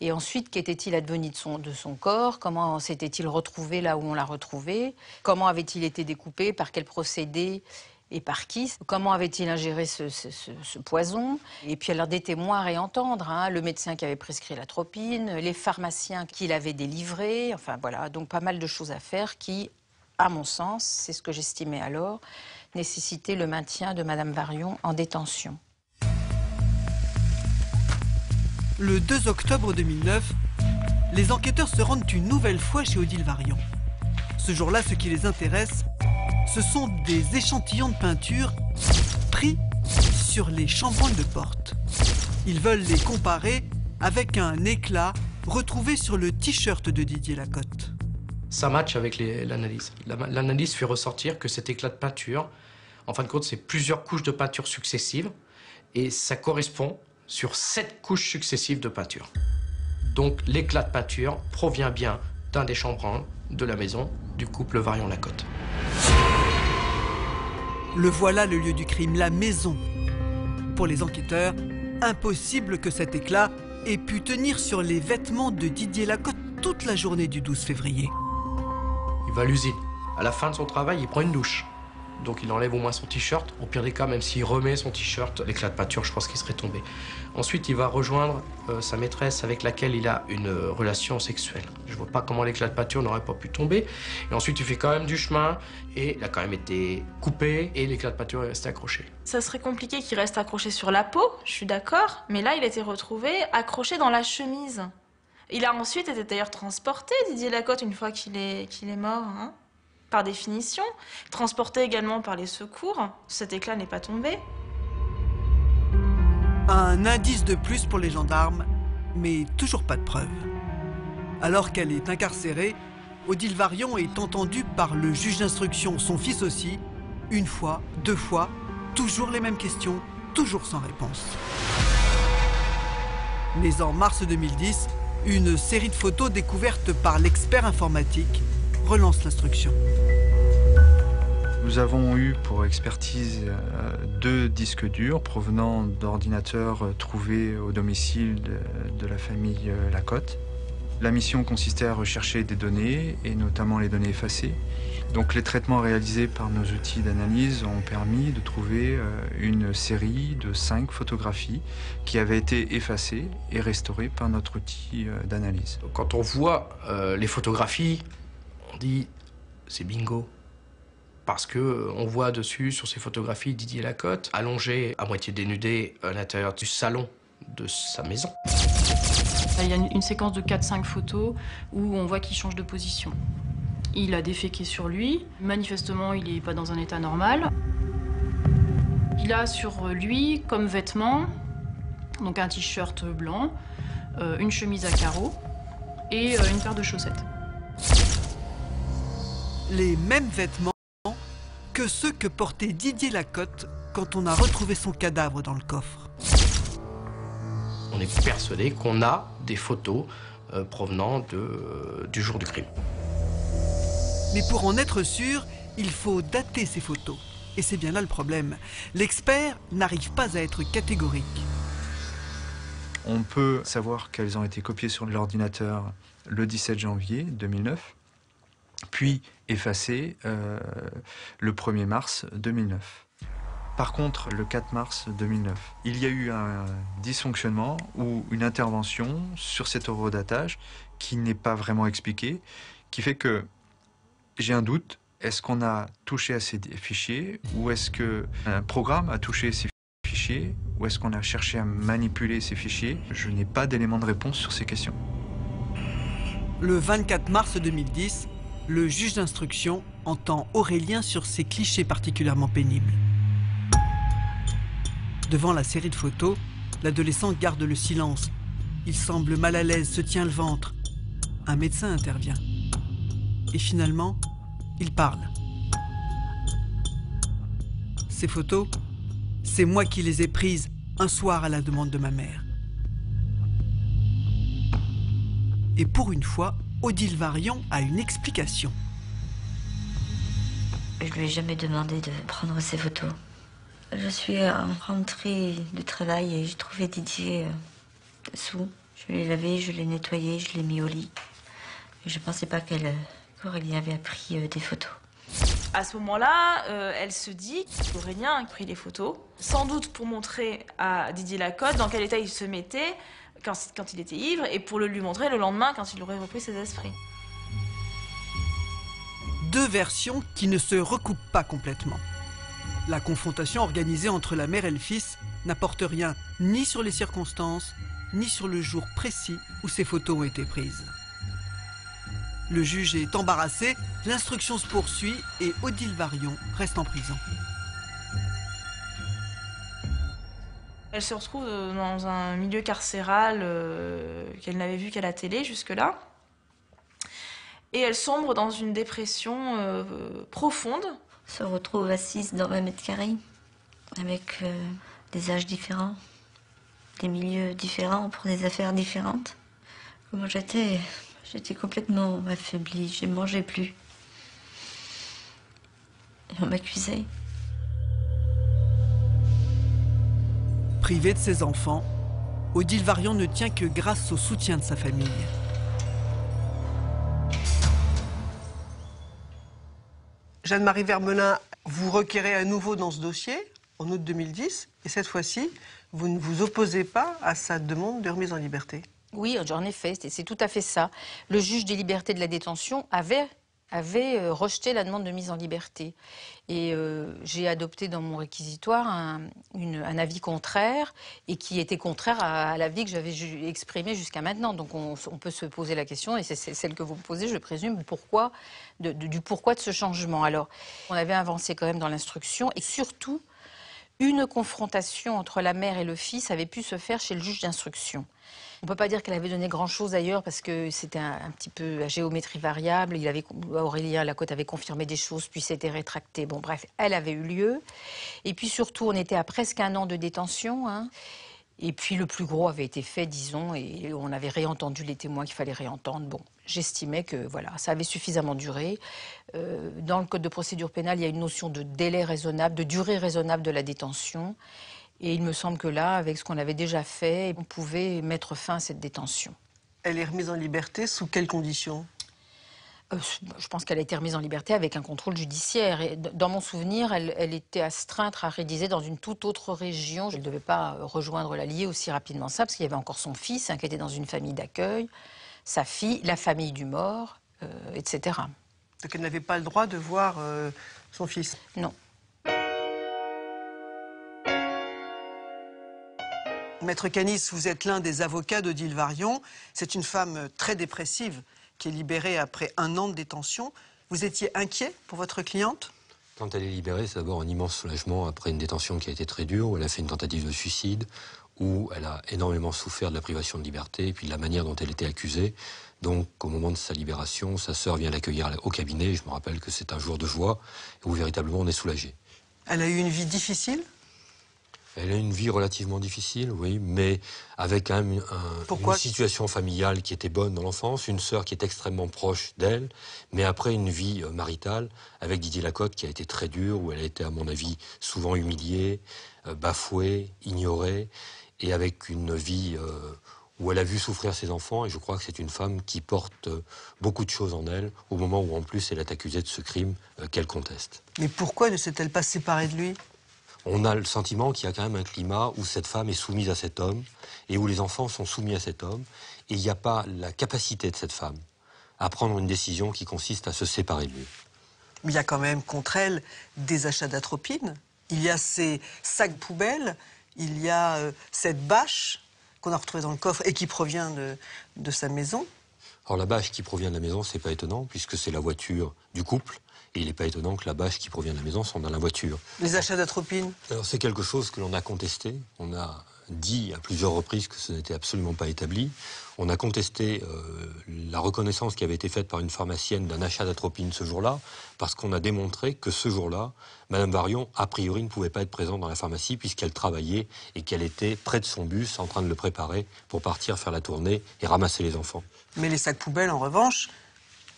Et ensuite, qu'était-il advenu de son, de son corps? Comment s'était-il retrouvé là où on l'a retrouvé? Comment avait-il été découpé? Par quel procédé et par qui? Comment avait-il ingéré ce, ce, ce, ce poison? Et puis alors des témoins à réentendre, hein, le médecin qui avait prescrit l'atropine, les pharmaciens qui l'avaient délivré, enfin voilà, donc pas mal de choses à faire qui, à mon sens, c'est ce que j'estimais alors, nécessitaient le maintien de Madame Varion en détention. Le deux octobre deux mille neuf, les enquêteurs se rendent une nouvelle fois chez Odile Varion. Ce jour-là, ce qui les intéresse, ce sont des échantillons de peinture sur les chambranles de porte. Ils veulent les comparer avec un éclat retrouvé sur le t-shirt de Didier Lacote. Ça match avec l'analyse. L'analyse fait ressortir que cet éclat de peinture, en fin de compte, c'est plusieurs couches de peinture successives et ça correspond sur sept couches successives de peinture. Donc l'éclat de peinture provient bien d'un des chambranles de la maison du couple Varion-Lacote. Le voilà le lieu du crime, la maison. Pour les enquêteurs, impossible que cet éclat ait pu tenir sur les vêtements de Didier Lacote toute la journée du douze février. Il va à l'usine. À la fin de son travail, il prend une douche. Donc il enlève au moins son t-shirt. Au pire des cas, même s'il remet son t-shirt, l'éclat de peinture, je pense qu'il serait tombé. Ensuite, il va rejoindre euh, sa maîtresse avec laquelle il a une euh, relation sexuelle. Je vois pas comment l'éclat de peinture n'aurait pas pu tomber. Et ensuite, il fait quand même du chemin et il a quand même été coupé et l'éclat de peinture est resté accroché. Ça serait compliqué qu'il reste accroché sur la peau, je suis d'accord, mais là, il a été retrouvé accroché dans la chemise. Il a ensuite été d'ailleurs transporté, Didier Lacote, une fois qu'il est, qu'il est mort, hein, par définition, transporté également par les secours. Cet éclat n'est pas tombé. Un indice de plus pour les gendarmes, mais toujours pas de preuve. Alors qu'elle est incarcérée, Odile Varion est entendue par le juge d'instruction, son fils aussi, une fois, deux fois, toujours les mêmes questions, toujours sans réponse. Mais en mars deux mille dix, une série de photos découvertes par l'expert informatique relance l'instruction. Nous avons eu pour expertise deux disques durs provenant d'ordinateurs trouvés au domicile de la famille Lacote. La mission consistait à rechercher des données, et notamment les données effacées. Donc les traitements réalisés par nos outils d'analyse ont permis de trouver une série de cinq photographies qui avaient été effacées et restaurées par notre outil d'analyse. Quand on voit euh, les photographies, on dit c'est bingo. Parce qu'on voit dessus, sur ces photographies, Didier Lacote allongé, à moitié dénudé, à l'intérieur du salon de sa maison. Il y a une séquence de quatre cinq photos où on voit qu'il change de position. Il a déféqué sur lui. Manifestement, il n'est pas dans un état normal. Il a sur lui, comme vêtements, donc un t-shirt blanc, euh, une chemise à carreaux et euh, une paire de chaussettes. Les mêmes vêtements que ceux que portait Didier Lacote quand on a retrouvé son cadavre dans le coffre. On est persuadé qu'on a des photos euh, provenant de, euh, du jour du crime. Mais pour en être sûr, il faut dater ces photos. Et c'est bien là le problème. L'expert n'arrive pas à être catégorique. On peut savoir qu'elles ont été copiées sur l'ordinateur le dix-sept janvier deux mille neuf, puis effacées euh, le premier mars deux mille neuf. Par contre, le quatre mars deux mille neuf, il y a eu un dysfonctionnement ou une intervention sur cet horodatage qui n'est pas vraiment expliquée, qui fait que j'ai un doute, est-ce qu'on a touché à ces fichiers ou est-ce qu'un programme a touché ces fichiers ou est-ce qu'on a cherché à manipuler ces fichiers? Je n'ai pas d'éléments de réponse sur ces questions. Le vingt-quatre mars deux mille dix, le juge d'instruction entend Aurélien sur ces clichés particulièrement pénibles. Devant la série de photos, l'adolescent garde le silence. Il semble mal à l'aise, se tient le ventre. Un médecin intervient. Et finalement, il parle. Ces photos, c'est moi qui les ai prises un soir à la demande de ma mère. Et pour une fois, Odile Varion a une explication. Je lui ai jamais demandé de prendre ces photos. Je suis rentrée du travail et j'ai trouvé Didier sous. Je l'ai lavé, je l'ai nettoyé, je l'ai mis au lit. Je ne pensais pas qu'elle qu'Aurélien avait pris des photos. À ce moment-là, euh, elle se dit qu'Aurélien a pris des photos, sans doute pour montrer à Didier Lacote dans quel état il se mettait quand, quand il était ivre et pour le lui montrer le lendemain quand il aurait repris ses esprits. Deux versions qui ne se recoupent pas complètement. La confrontation organisée entre la mère et le fils n'apporte rien, ni sur les circonstances, ni sur le jour précis où ces photos ont été prises. Le juge est embarrassé, l'instruction se poursuit et Odile Varion reste en prison. Elle se retrouve dans un milieu carcéral euh, qu'elle n'avait vu qu'à la télé jusque-là. Et elle sombre dans une dépression euh, profonde. On se retrouve assise dans vingt mètres carrés, avec euh, des âges différents, des milieux différents, pour des affaires différentes. Comment j'étais, j'étais complètement affaiblie, je ne mangeais plus. Et on m'accusait. Privée de ses enfants, Odile Varion ne tient que grâce au soutien de sa famille. Jeanne-Marie Vermeulin, vous requérez à nouveau dans ce dossier, en août deux mille dix, et cette fois-ci, vous ne vous opposez pas à sa demande de remise en liberté. Oui, en effet, c'est tout à fait ça. Le juge des libertés de la détention avait, avait rejeté la demande de mise en liberté. Et euh, j'ai adopté dans mon réquisitoire un, une, un avis contraire, et qui était contraire à, à l'avis que j'avais ju- exprimé jusqu'à maintenant. Donc on, on peut se poser la question, et c'est celle que vous me posez, je présume, pourquoi, de, de, du pourquoi de ce changement. Alors, on avait avancé quand même dans l'instruction, et surtout, une confrontation entre la mère et le fils avait pu se faire chez le juge d'instruction. On ne peut pas dire qu'elle avait donné grand-chose d'ailleurs, parce que c'était un, un petit peu à géométrie variable. Il avait, Aurélien Lacote avait confirmé des choses, puis s'était rétracté. Bon, bref, elle avait eu lieu. Et puis surtout, on était à presque un an de détention. Hein. Et puis le plus gros avait été fait, disons, et on avait réentendu les témoins qu'il fallait réentendre. Bon, j'estimais que voilà, ça avait suffisamment duré. Euh, dans le Code de procédure pénale, il y a une notion de délai raisonnable, de durée raisonnable de la détention. Et il me semble que là, avec ce qu'on avait déjà fait, on pouvait mettre fin à cette détention. Elle est remise en liberté sous quelles conditions ? euh, Je pense qu'elle a été remise en liberté avec un contrôle judiciaire. Et dans mon souvenir, elle, elle était astreinte à rédiger dans une toute autre région. Elle ne devait pas rejoindre l'Allier aussi rapidement ça, parce qu'il y avait encore son fils, hein, qui était dans une famille d'accueil, sa fille, la famille du mort, euh, et cetera. Donc elle n'avait pas le droit de voir euh, son fils ? Non. Maître Canis, vous êtes l'un des avocats d'Odile Varion. C'est une femme très dépressive qui est libérée après un an de détention. Vous étiez inquiet pour votre cliente? Quand elle est libérée, c'est d'abord un immense soulagement après une détention qui a été très dure, où elle a fait une tentative de suicide, où elle a énormément souffert de la privation de liberté et puis de la manière dont elle était accusée. Donc, au moment de sa libération, sa sœur vient l'accueillir au cabinet. Je me rappelle que c'est un jour de joie où véritablement on est soulagé. Elle a eu une vie difficile? Elle a une vie relativement difficile, oui, mais avec quand même un, une situation familiale qui était bonne dans l'enfance, une sœur qui est extrêmement proche d'elle, mais après une vie maritale avec Didier Lacote qui a été très dure, où elle a été, à mon avis, souvent humiliée, bafouée, ignorée, et avec une vie où elle a vu souffrir ses enfants, et je crois que c'est une femme qui porte beaucoup de choses en elle, au moment où, en plus, elle est accusée de ce crime qu'elle conteste. Mais pourquoi ne s'est-elle pas séparée de lui ? On a le sentiment qu'il y a quand même un climat où cette femme est soumise à cet homme et où les enfants sont soumis à cet homme. Et il n'y a pas la capacité de cette femme à prendre une décision qui consiste à se séparer de lui. Mais il y a quand même contre elle des achats d'atropine. Il y a ces sacs poubelles, il y a euh, cette bâche qu'on a retrouvée dans le coffre et qui provient de, de sa maison. Alors la bâche qui provient de la maison, c'est pas étonnant puisque c'est la voiture du couple. Et il n'est pas étonnant que la bâche qui provient de la maison soit dans la voiture. Les achats d'atropine ? Alors c'est quelque chose que l'on a contesté. On a dit à plusieurs reprises que ce n'était absolument pas établi. On a contesté euh, la reconnaissance qui avait été faite par une pharmacienne d'un achat d'atropine ce jour-là, parce qu'on a démontré que ce jour-là, Madame Varion, a priori, ne pouvait pas être présente dans la pharmacie puisqu'elle travaillait et qu'elle était près de son bus en train de le préparer pour partir faire la tournée et ramasser les enfants. Mais les sacs poubelles, en revanche...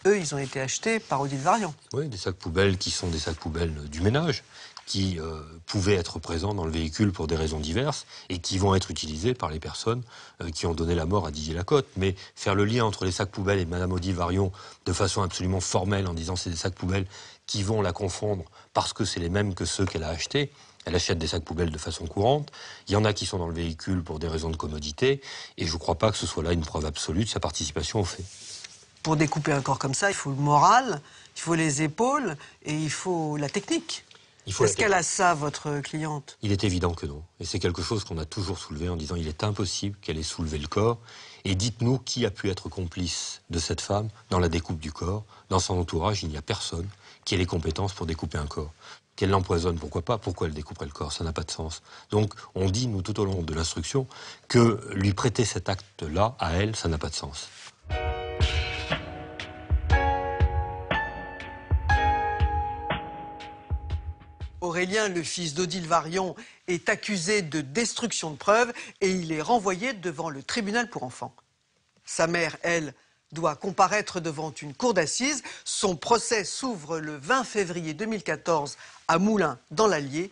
Eux, ils ont été achetés par Odile Varion. Oui, des sacs poubelles qui sont des sacs poubelles du ménage, qui euh, pouvaient être présents dans le véhicule pour des raisons diverses et qui vont être utilisés par les personnes euh, qui ont donné la mort à Didier Lacote. Mais faire le lien entre les sacs poubelles et Madame Odile Varion de façon absolument formelle en disant c'est des sacs poubelles qui vont la confondre parce que c'est les mêmes que ceux qu'elle a achetés. Elle achète des sacs poubelles de façon courante. Il y en a qui sont dans le véhicule pour des raisons de commodité et je ne crois pas que ce soit là une preuve absolue de sa participation au fait. Pour découper un corps comme ça, il faut le moral, il faut les épaules et il faut la technique. Est-ce qu'elle a ça, votre cliente? Il est évident que non. Et c'est quelque chose qu'on a toujours soulevé en disant il est impossible qu'elle ait soulevé le corps. Et dites-nous qui a pu être complice de cette femme dans la découpe du corps. Dans son entourage, il n'y a personne qui ait les compétences pour découper un corps. Qu'elle l'empoisonne, pourquoi pas? Pourquoi elle découperait le corps? Ça n'a pas de sens. Donc, on dit, nous, tout au long de l'instruction, que lui prêter cet acte-là, à elle, ça n'a pas de sens. Aurélien, le fils d'Odile Varion, est accusé de destruction de preuves et il est renvoyé devant le tribunal pour enfants. Sa mère, elle, doit comparaître devant une cour d'assises. Son procès s'ouvre le vingt février deux mille quatorze à Moulins, dans l'Allier,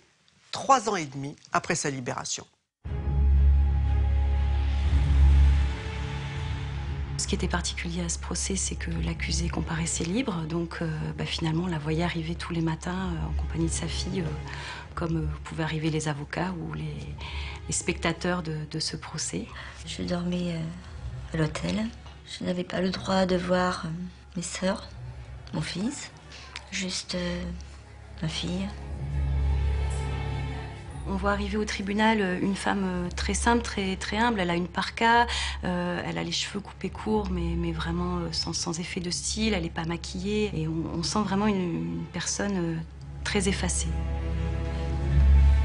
trois ans et demi après sa libération. Ce qui était particulier à ce procès, c'est que l'accusé comparaissait libre. Donc euh, bah, finalement, on la voyait arriver tous les matins euh, en compagnie de sa fille, euh, comme euh, pouvaient arriver les avocats ou les, les spectateurs de, de ce procès. Je dormais euh, à l'hôtel. Je n'avais pas le droit de voir euh, mes sœurs, mon fils, juste euh, ma fille. On voit arriver au tribunal une femme très simple, très, très humble. Elle a une parka, euh, elle a les cheveux coupés courts, mais, mais vraiment sans, sans effet de style. Elle n'est pas maquillée et on, on sent vraiment une, une personne très effacée.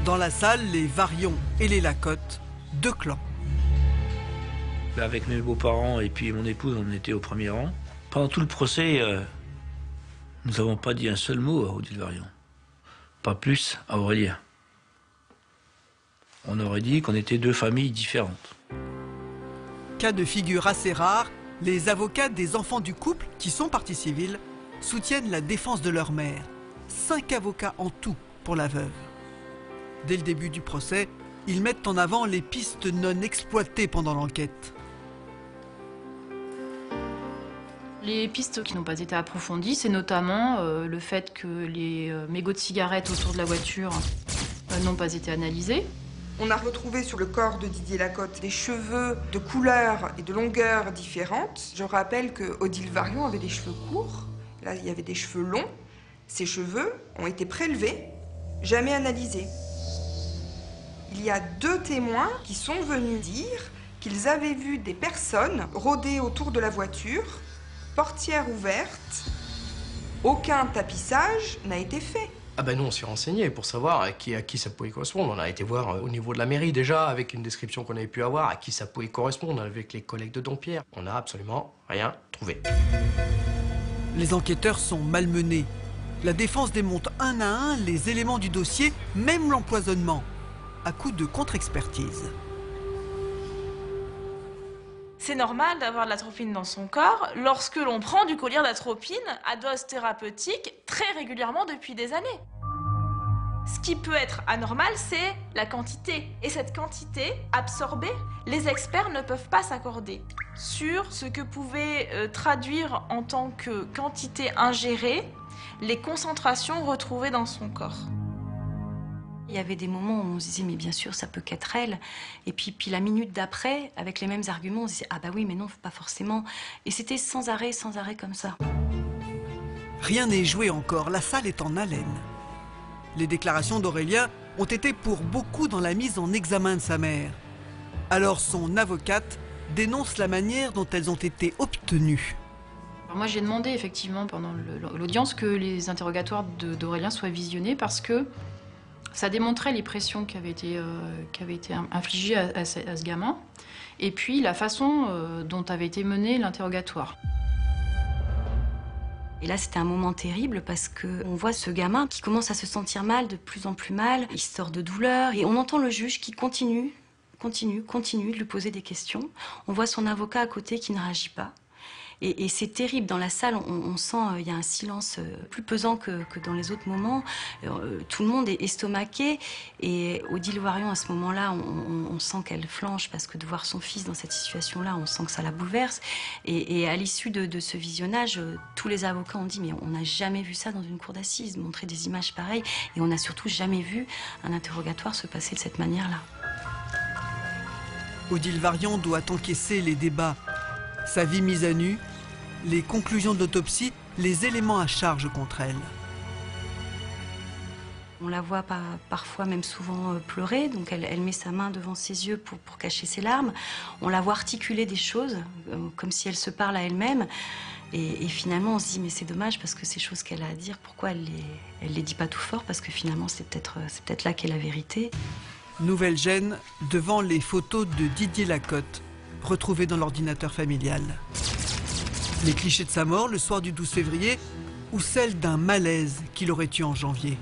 Dans la salle, les Varion et les Lacote, deux clans. Avec mes beaux-parents et puis mon épouse, on était au premier rang. Pendant tout le procès, euh, nous n'avons pas dit un seul mot à Odile Varion. Pas plus à Aurélien. On aurait dit qu'on était deux familles différentes. Cas de figure assez rare, les avocats des enfants du couple, qui sont partie civile, soutiennent la défense de leur mère. Cinq avocats en tout pour la veuve. Dès le début du procès, ils mettent en avant les pistes non exploitées pendant l'enquête. Les pistes qui n'ont pas été approfondies, c'est notamment euh, le fait que les mégots de cigarettes autour de la voiture euh, n'ont pas été analysés. On a retrouvé sur le corps de Didier Lacote des cheveux de couleurs et de longueurs différentes. Je rappelle que Odile Varion avait des cheveux courts. Là, il y avait des cheveux longs. Ces cheveux ont été prélevés, jamais analysés. Il y a deux témoins qui sont venus dire qu'ils avaient vu des personnes rôder autour de la voiture, portière ouverte. Aucun tapissage n'a été fait. Ah ben nous, on s'est renseigné pour savoir à qui, à qui ça pouvait correspondre. On a été voir au niveau de la mairie déjà, avec une description qu'on avait pu avoir, à qui ça pouvait correspondre, avec les collègues de Dompierre. On n'a absolument rien trouvé. Les enquêteurs sont malmenés. La défense démonte un à un les éléments du dossier, même l'empoisonnement, à coup de contre-expertise. C'est normal d'avoir de l'atropine dans son corps lorsque l'on prend du collyre d'atropine à dose thérapeutique très régulièrement depuis des années. Ce qui peut être anormal, c'est la quantité. Et cette quantité absorbée, les experts ne peuvent pas s'accorder sur ce que pouvaient euh, traduire en tant que quantité ingérée les concentrations retrouvées dans son corps. Il y avait des moments où on se disait, mais bien sûr, ça peut qu'être elle. Et puis, puis la minute d'après, avec les mêmes arguments, on se disait, ah bah oui, mais non, pas forcément. Et c'était sans arrêt, sans arrêt comme ça. Rien n'est joué encore, la salle est en haleine. Les déclarations d'Aurélien ont été pour beaucoup dans la mise en examen de sa mère. Alors son avocate dénonce la manière dont elles ont été obtenues. Alors moi, j'ai demandé effectivement pendant l'audience que les interrogatoires d'Aurélien soient visionnés parce que ça démontrait les pressions qui avaient été, euh, qui avaient été infligées à, à, à ce gamin, et puis la façon euh, dont avait été mené l'interrogatoire. Et là, c'était un moment terrible parce qu'on voit ce gamin qui commence à se sentir mal, de plus en plus mal, il sort de douleur, et on entend le juge qui continue, continue, continue de lui poser des questions. On voit son avocat à côté qui ne réagit pas. Et, et c'est terrible, dans la salle, on, on sent il euh, y a un silence euh, plus pesant que, que dans les autres moments. Euh, tout le monde est estomaqué. Et Odile Varion, à ce moment-là, on, on, on sent qu'elle flanche parce que de voir son fils dans cette situation-là, on sent que ça la bouleverse. Et, et à l'issue de, de ce visionnage, euh, tous les avocats ont dit « mais on n'a jamais vu ça dans une cour d'assises, montrer des images pareilles. Et on n'a surtout jamais vu un interrogatoire se passer de cette manière-là. » Odile Varion doit encaisser les débats. Sa vie mise à nu, les conclusions d'autopsie, les éléments à charge contre elle. On la voit pas, parfois, même souvent, euh, pleurer. Donc, elle, elle met sa main devant ses yeux pour, pour cacher ses larmes. On la voit articuler des choses, euh, comme si elle se parle à elle-même. Et, et finalement, on se dit, mais c'est dommage, parce que ces choses qu'elle a à dire, pourquoi elle les, elle les dit pas tout fort? Parce que finalement, c'est peut-être peut-être là qu'est la vérité. Nouvelle gêne devant les photos de Didier Lacote, retrouvées dans l'ordinateur familial. Les clichés de sa mort, le soir du douze février, ou celle d'un malaise qu'il aurait eu en janvier.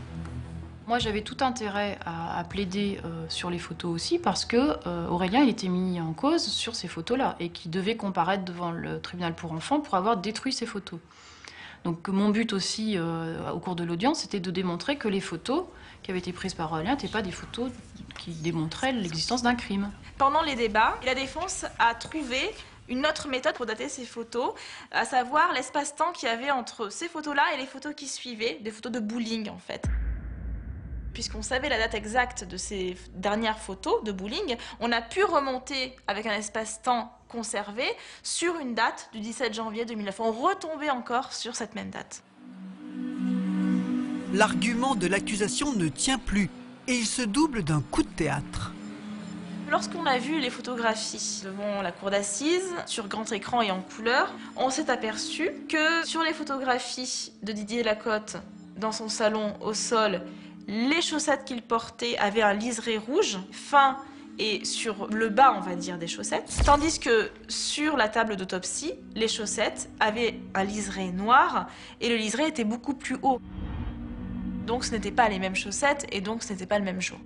Moi, j'avais tout intérêt à, à plaider euh, sur les photos aussi, parce que euh, Aurélien, il était mis en cause sur ces photos-là et qu'il devait comparaître devant le tribunal pour enfants pour avoir détruit ces photos. Donc, mon but aussi, euh, au cours de l'audience, c'était de démontrer que les photos qui avaient été prises par Aurélien n'étaient pas des photos qui démontraient l'existence d'un crime. Pendant les débats, la défense a trouvé une autre méthode pour dater ces photos, à savoir l'espace-temps qu'il y avait entre ces photos-là et les photos qui suivaient, des photos de bowling, en fait. Puisqu'on savait la date exacte de ces dernières photos de bowling, on a pu remonter avec un espace-temps conservé sur une date du dix-sept janvier deux mille neuf. On retombait encore sur cette même date. L'argument de l'accusation ne tient plus et il se double d'un coup de théâtre. Lorsqu'on a vu les photographies devant la cour d'assises, sur grand écran et en couleur, on s'est aperçu que sur les photographies de Didier Lacote dans son salon au sol, les chaussettes qu'il portait avaient un liseré rouge fin et sur le bas, on va dire, des chaussettes. Tandis que sur la table d'autopsie, les chaussettes avaient un liseré noir et le liseré était beaucoup plus haut. Donc ce n'étaient pas les mêmes chaussettes et donc ce n'était pas le même jour.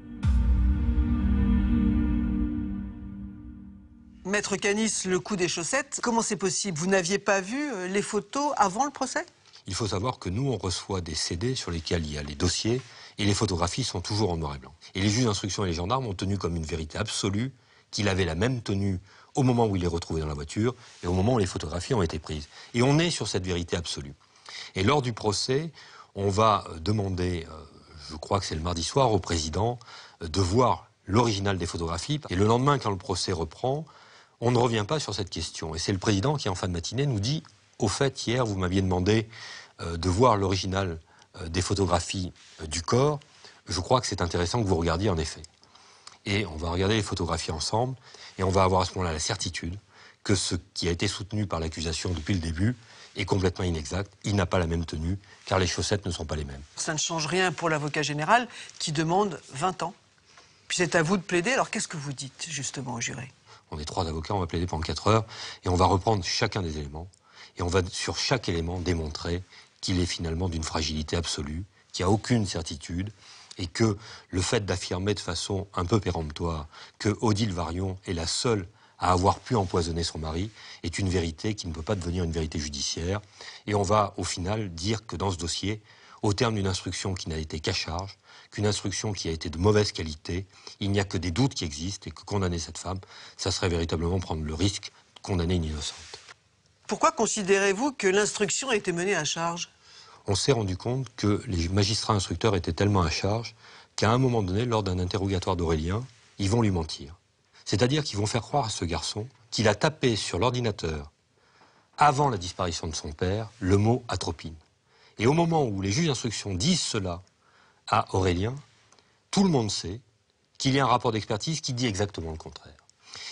Maître Canis, le coup des chaussettes, comment c'est possible? Vous n'aviez pas vu les photos avant le procès? Il faut savoir que nous, on reçoit des C D sur lesquels il y a les dossiers et les photographies sont toujours en noir et blanc. Et les juges d'instruction et les gendarmes ont tenu comme une vérité absolue qu'il avait la même tenue au moment où il est retrouvé dans la voiture et au moment où les photographies ont été prises. Et on est sur cette vérité absolue. Et lors du procès, on va demander, euh, je crois que c'est le mardi soir, au président euh, de voir l'original des photographies. Et le lendemain, quand le procès reprend, on ne revient pas sur cette question. Et c'est le président qui, en fin de matinée, nous dit « Au fait, hier, vous m'aviez demandé euh, de voir l'original euh, des photographies euh, du corps. Je crois que c'est intéressant que vous regardiez, en effet. » Et on va regarder les photographies ensemble, et on va avoir à ce moment-là la certitude que ce qui a été soutenu par l'accusation depuis le début est complètement inexact. Il n'a pas la même tenue, car les chaussettes ne sont pas les mêmes. Ça ne change rien pour l'avocat général qui demande vingt ans. Puis c'est à vous de plaider. Alors qu'est-ce que vous dites, justement, au juré ? On est trois avocats, on va plaider pendant quatre heures et on va reprendre chacun des éléments et on va sur chaque élément démontrer qu'il est finalement d'une fragilité absolue, qu'il n'y a aucune certitude et que le fait d'affirmer de façon un peu péremptoire que Odile Varion est la seule à avoir pu empoisonner son mari est une vérité qui ne peut pas devenir une vérité judiciaire et on va au final dire que dans ce dossier, au terme d'une instruction qui n'a été qu'à charge, qu'une instruction qui a été de mauvaise qualité, il n'y a que des doutes qui existent et que condamner cette femme, ça serait véritablement prendre le risque de condamner une innocente. Pourquoi considérez-vous que l'instruction a été menée à charge? On s'est rendu compte que les magistrats instructeurs étaient tellement à charge qu'à un moment donné, lors d'un interrogatoire d'Aurélien, ils vont lui mentir. C'est-à-dire qu'ils vont faire croire à ce garçon qu'il a tapé sur l'ordinateur, avant la disparition de son père, le mot « atropine ». Et au moment où les juges d'instruction disent cela à Aurélien, tout le monde sait qu'il y a un rapport d'expertise qui dit exactement le contraire.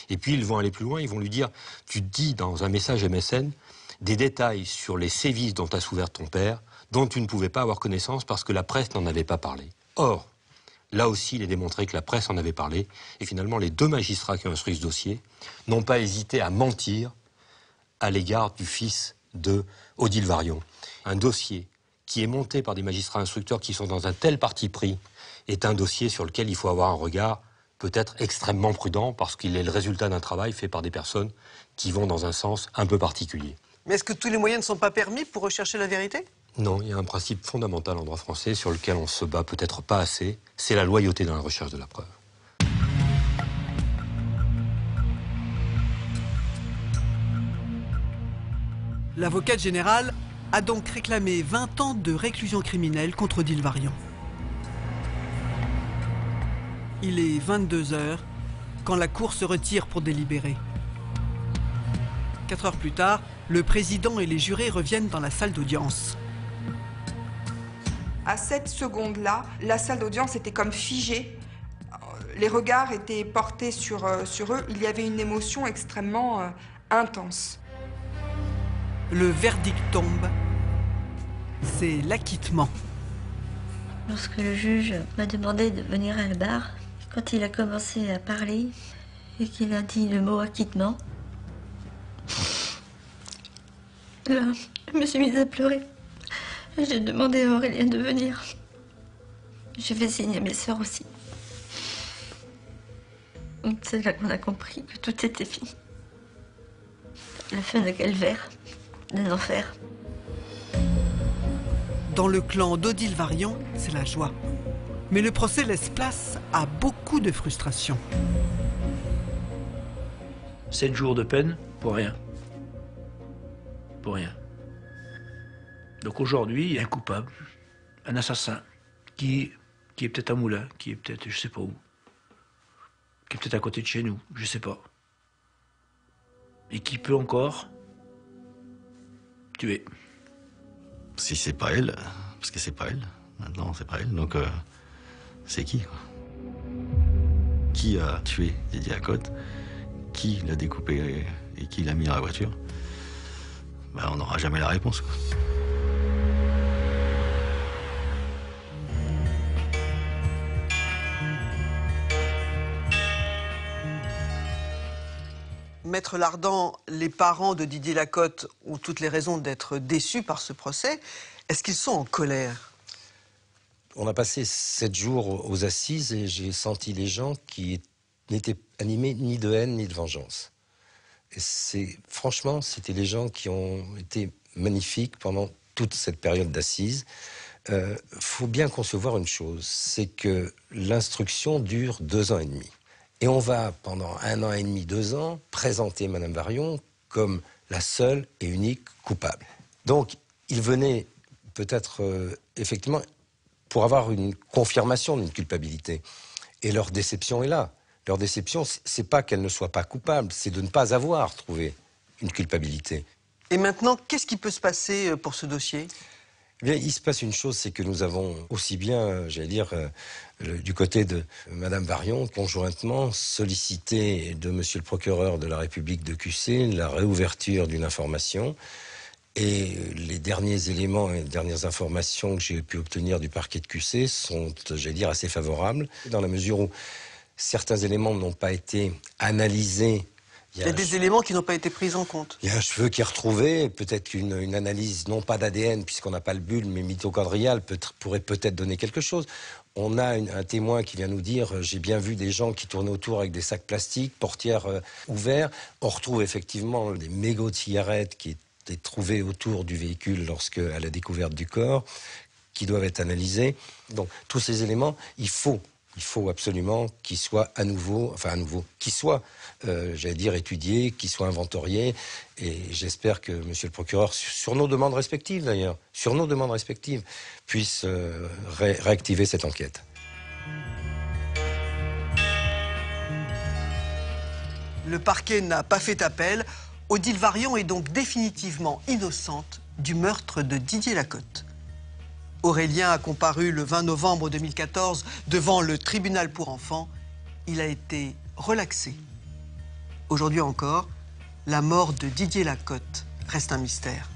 Et puis ils vont aller plus loin, ils vont lui dire « Tu dis dans un message M S N des détails sur les sévices dont a souffert ton père, dont tu ne pouvais pas avoir connaissance parce que la presse n'en avait pas parlé. » Or, là aussi, il est démontré que la presse en avait parlé. Et finalement, les deux magistrats qui ont instruit ce dossier n'ont pas hésité à mentir à l'égard du fils de Odile Varion. Un dossier qui est monté par des magistrats instructeurs qui sont dans un tel parti pris, est un dossier sur lequel il faut avoir un regard peut-être extrêmement prudent parce qu'il est le résultat d'un travail fait par des personnes qui vont dans un sens un peu particulier. Mais est-ce que tous les moyens ne sont pas permis pour rechercher la vérité? Non, il y a un principe fondamental en droit français sur lequel on se bat peut-être pas assez, c'est la loyauté dans la recherche de la preuve. L'avocate générale a donc réclamé vingt ans de réclusion criminelle contre Odile Varion. Il est vingt-deux heures quand la cour se retire pour délibérer. Quatre heures plus tard, le président et les jurés reviennent dans la salle d'audience. à cette seconde-là, la salle d'audience était comme figée. Les regards étaient portés sur, sur eux. Il y avait une émotion extrêmement euh, intense. Le verdict tombe. C'est l'acquittement. Lorsque le juge m'a demandé de venir à la barre, quand il a commencé à parler et qu'il a dit le mot acquittement, là, je me suis mise à pleurer. J'ai demandé à Aurélien de venir. J'ai fait signer à mes sœurs aussi. C'est là qu'on a compris que tout était fini. La fin d'un calvaire, d'un enfer. Dans le clan d'Odile Varion, c'est la joie. Mais le procès laisse place à beaucoup de frustration. Sept jours de peine pour rien. Pour rien. Donc aujourd'hui, il y a un coupable, un assassin, qui, qui est peut-être à Moulins, qui est peut-être, je sais pas où, qui est peut-être à côté de chez nous, je sais pas, et qui peut encore tuer. Si c'est pas elle, parce que c'est pas elle, maintenant c'est pas elle, donc euh, c'est qui quoi? Qui a tué Didier Lacote? Qui l'a découpé et, et qui l'a mis dans la voiture? Ben, on n'aura jamais la réponse quoi. Maître Lardan, les parents de Didier Lacote ont toutes les raisons d'être déçus par ce procès. Est-ce qu'ils sont en colère? On a passé sept jours aux assises et j'ai senti les gens qui n'étaient animés ni de haine ni de vengeance. Et franchement, c'était les gens qui ont été magnifiques pendant toute cette période d'assises. Il euh, faut bien concevoir une chose, c'est que l'instruction dure deux ans et demi. Et on va, pendant un an et demi, deux ans, présenter Madame Varion comme la seule et unique coupable. Donc, il venait peut-être, euh, effectivement, pour avoir une confirmation d'une culpabilité. Et leur déception est là. Leur déception, c'est pas qu'elle ne soit pas coupable, c'est de ne pas avoir trouvé une culpabilité. Et maintenant, qu'est-ce qui peut se passer pour ce dossier ? Eh bien, il se passe une chose, c'est que nous avons aussi bien, j'allais dire, euh, le, du côté de Madame Varion, conjointement sollicité de Monsieur le procureur de la République de Q C la réouverture d'une information. Et les derniers éléments et les dernières informations que j'ai pu obtenir du parquet de Q C sont, j'allais dire, assez favorables, dans la mesure où certains éléments n'ont pas été analysés. Il y a, il y a des éléments qui n'ont pas été pris en compte. Il y a un cheveu qui est retrouvé, peut-être une, une analyse, non pas d'A D N, puisqu'on n'a pas le bulbe, mais mitochondrial, peut, pourrait peut-être donner quelque chose. On a une, un témoin qui vient nous dire, j'ai bien vu des gens qui tournaient autour avec des sacs plastiques, portières euh, ouvertes. On retrouve effectivement des mégots de cigarettes qui étaient trouvés autour du véhicule lorsque, à la découverte du corps, qui doivent être analysés. Donc, tous ces éléments, il faut... Il faut absolument qu'ils soient à nouveau, enfin à nouveau, qu'ils soient, euh, j'allais dire, étudiés, qu'ils soient inventoriés. Et j'espère que Monsieur le procureur, sur nos demandes respectives d'ailleurs, sur nos demandes respectives, puisse euh, ré réactiver cette enquête. Le parquet n'a pas fait appel. Odile Varion est donc définitivement innocente du meurtre de Didier Lacote. Aurélien a comparu le vingt novembre deux mille quatorze devant le tribunal pour enfants. Il a été relaxé. Aujourd'hui encore, la mort de Didier Lacote reste un mystère.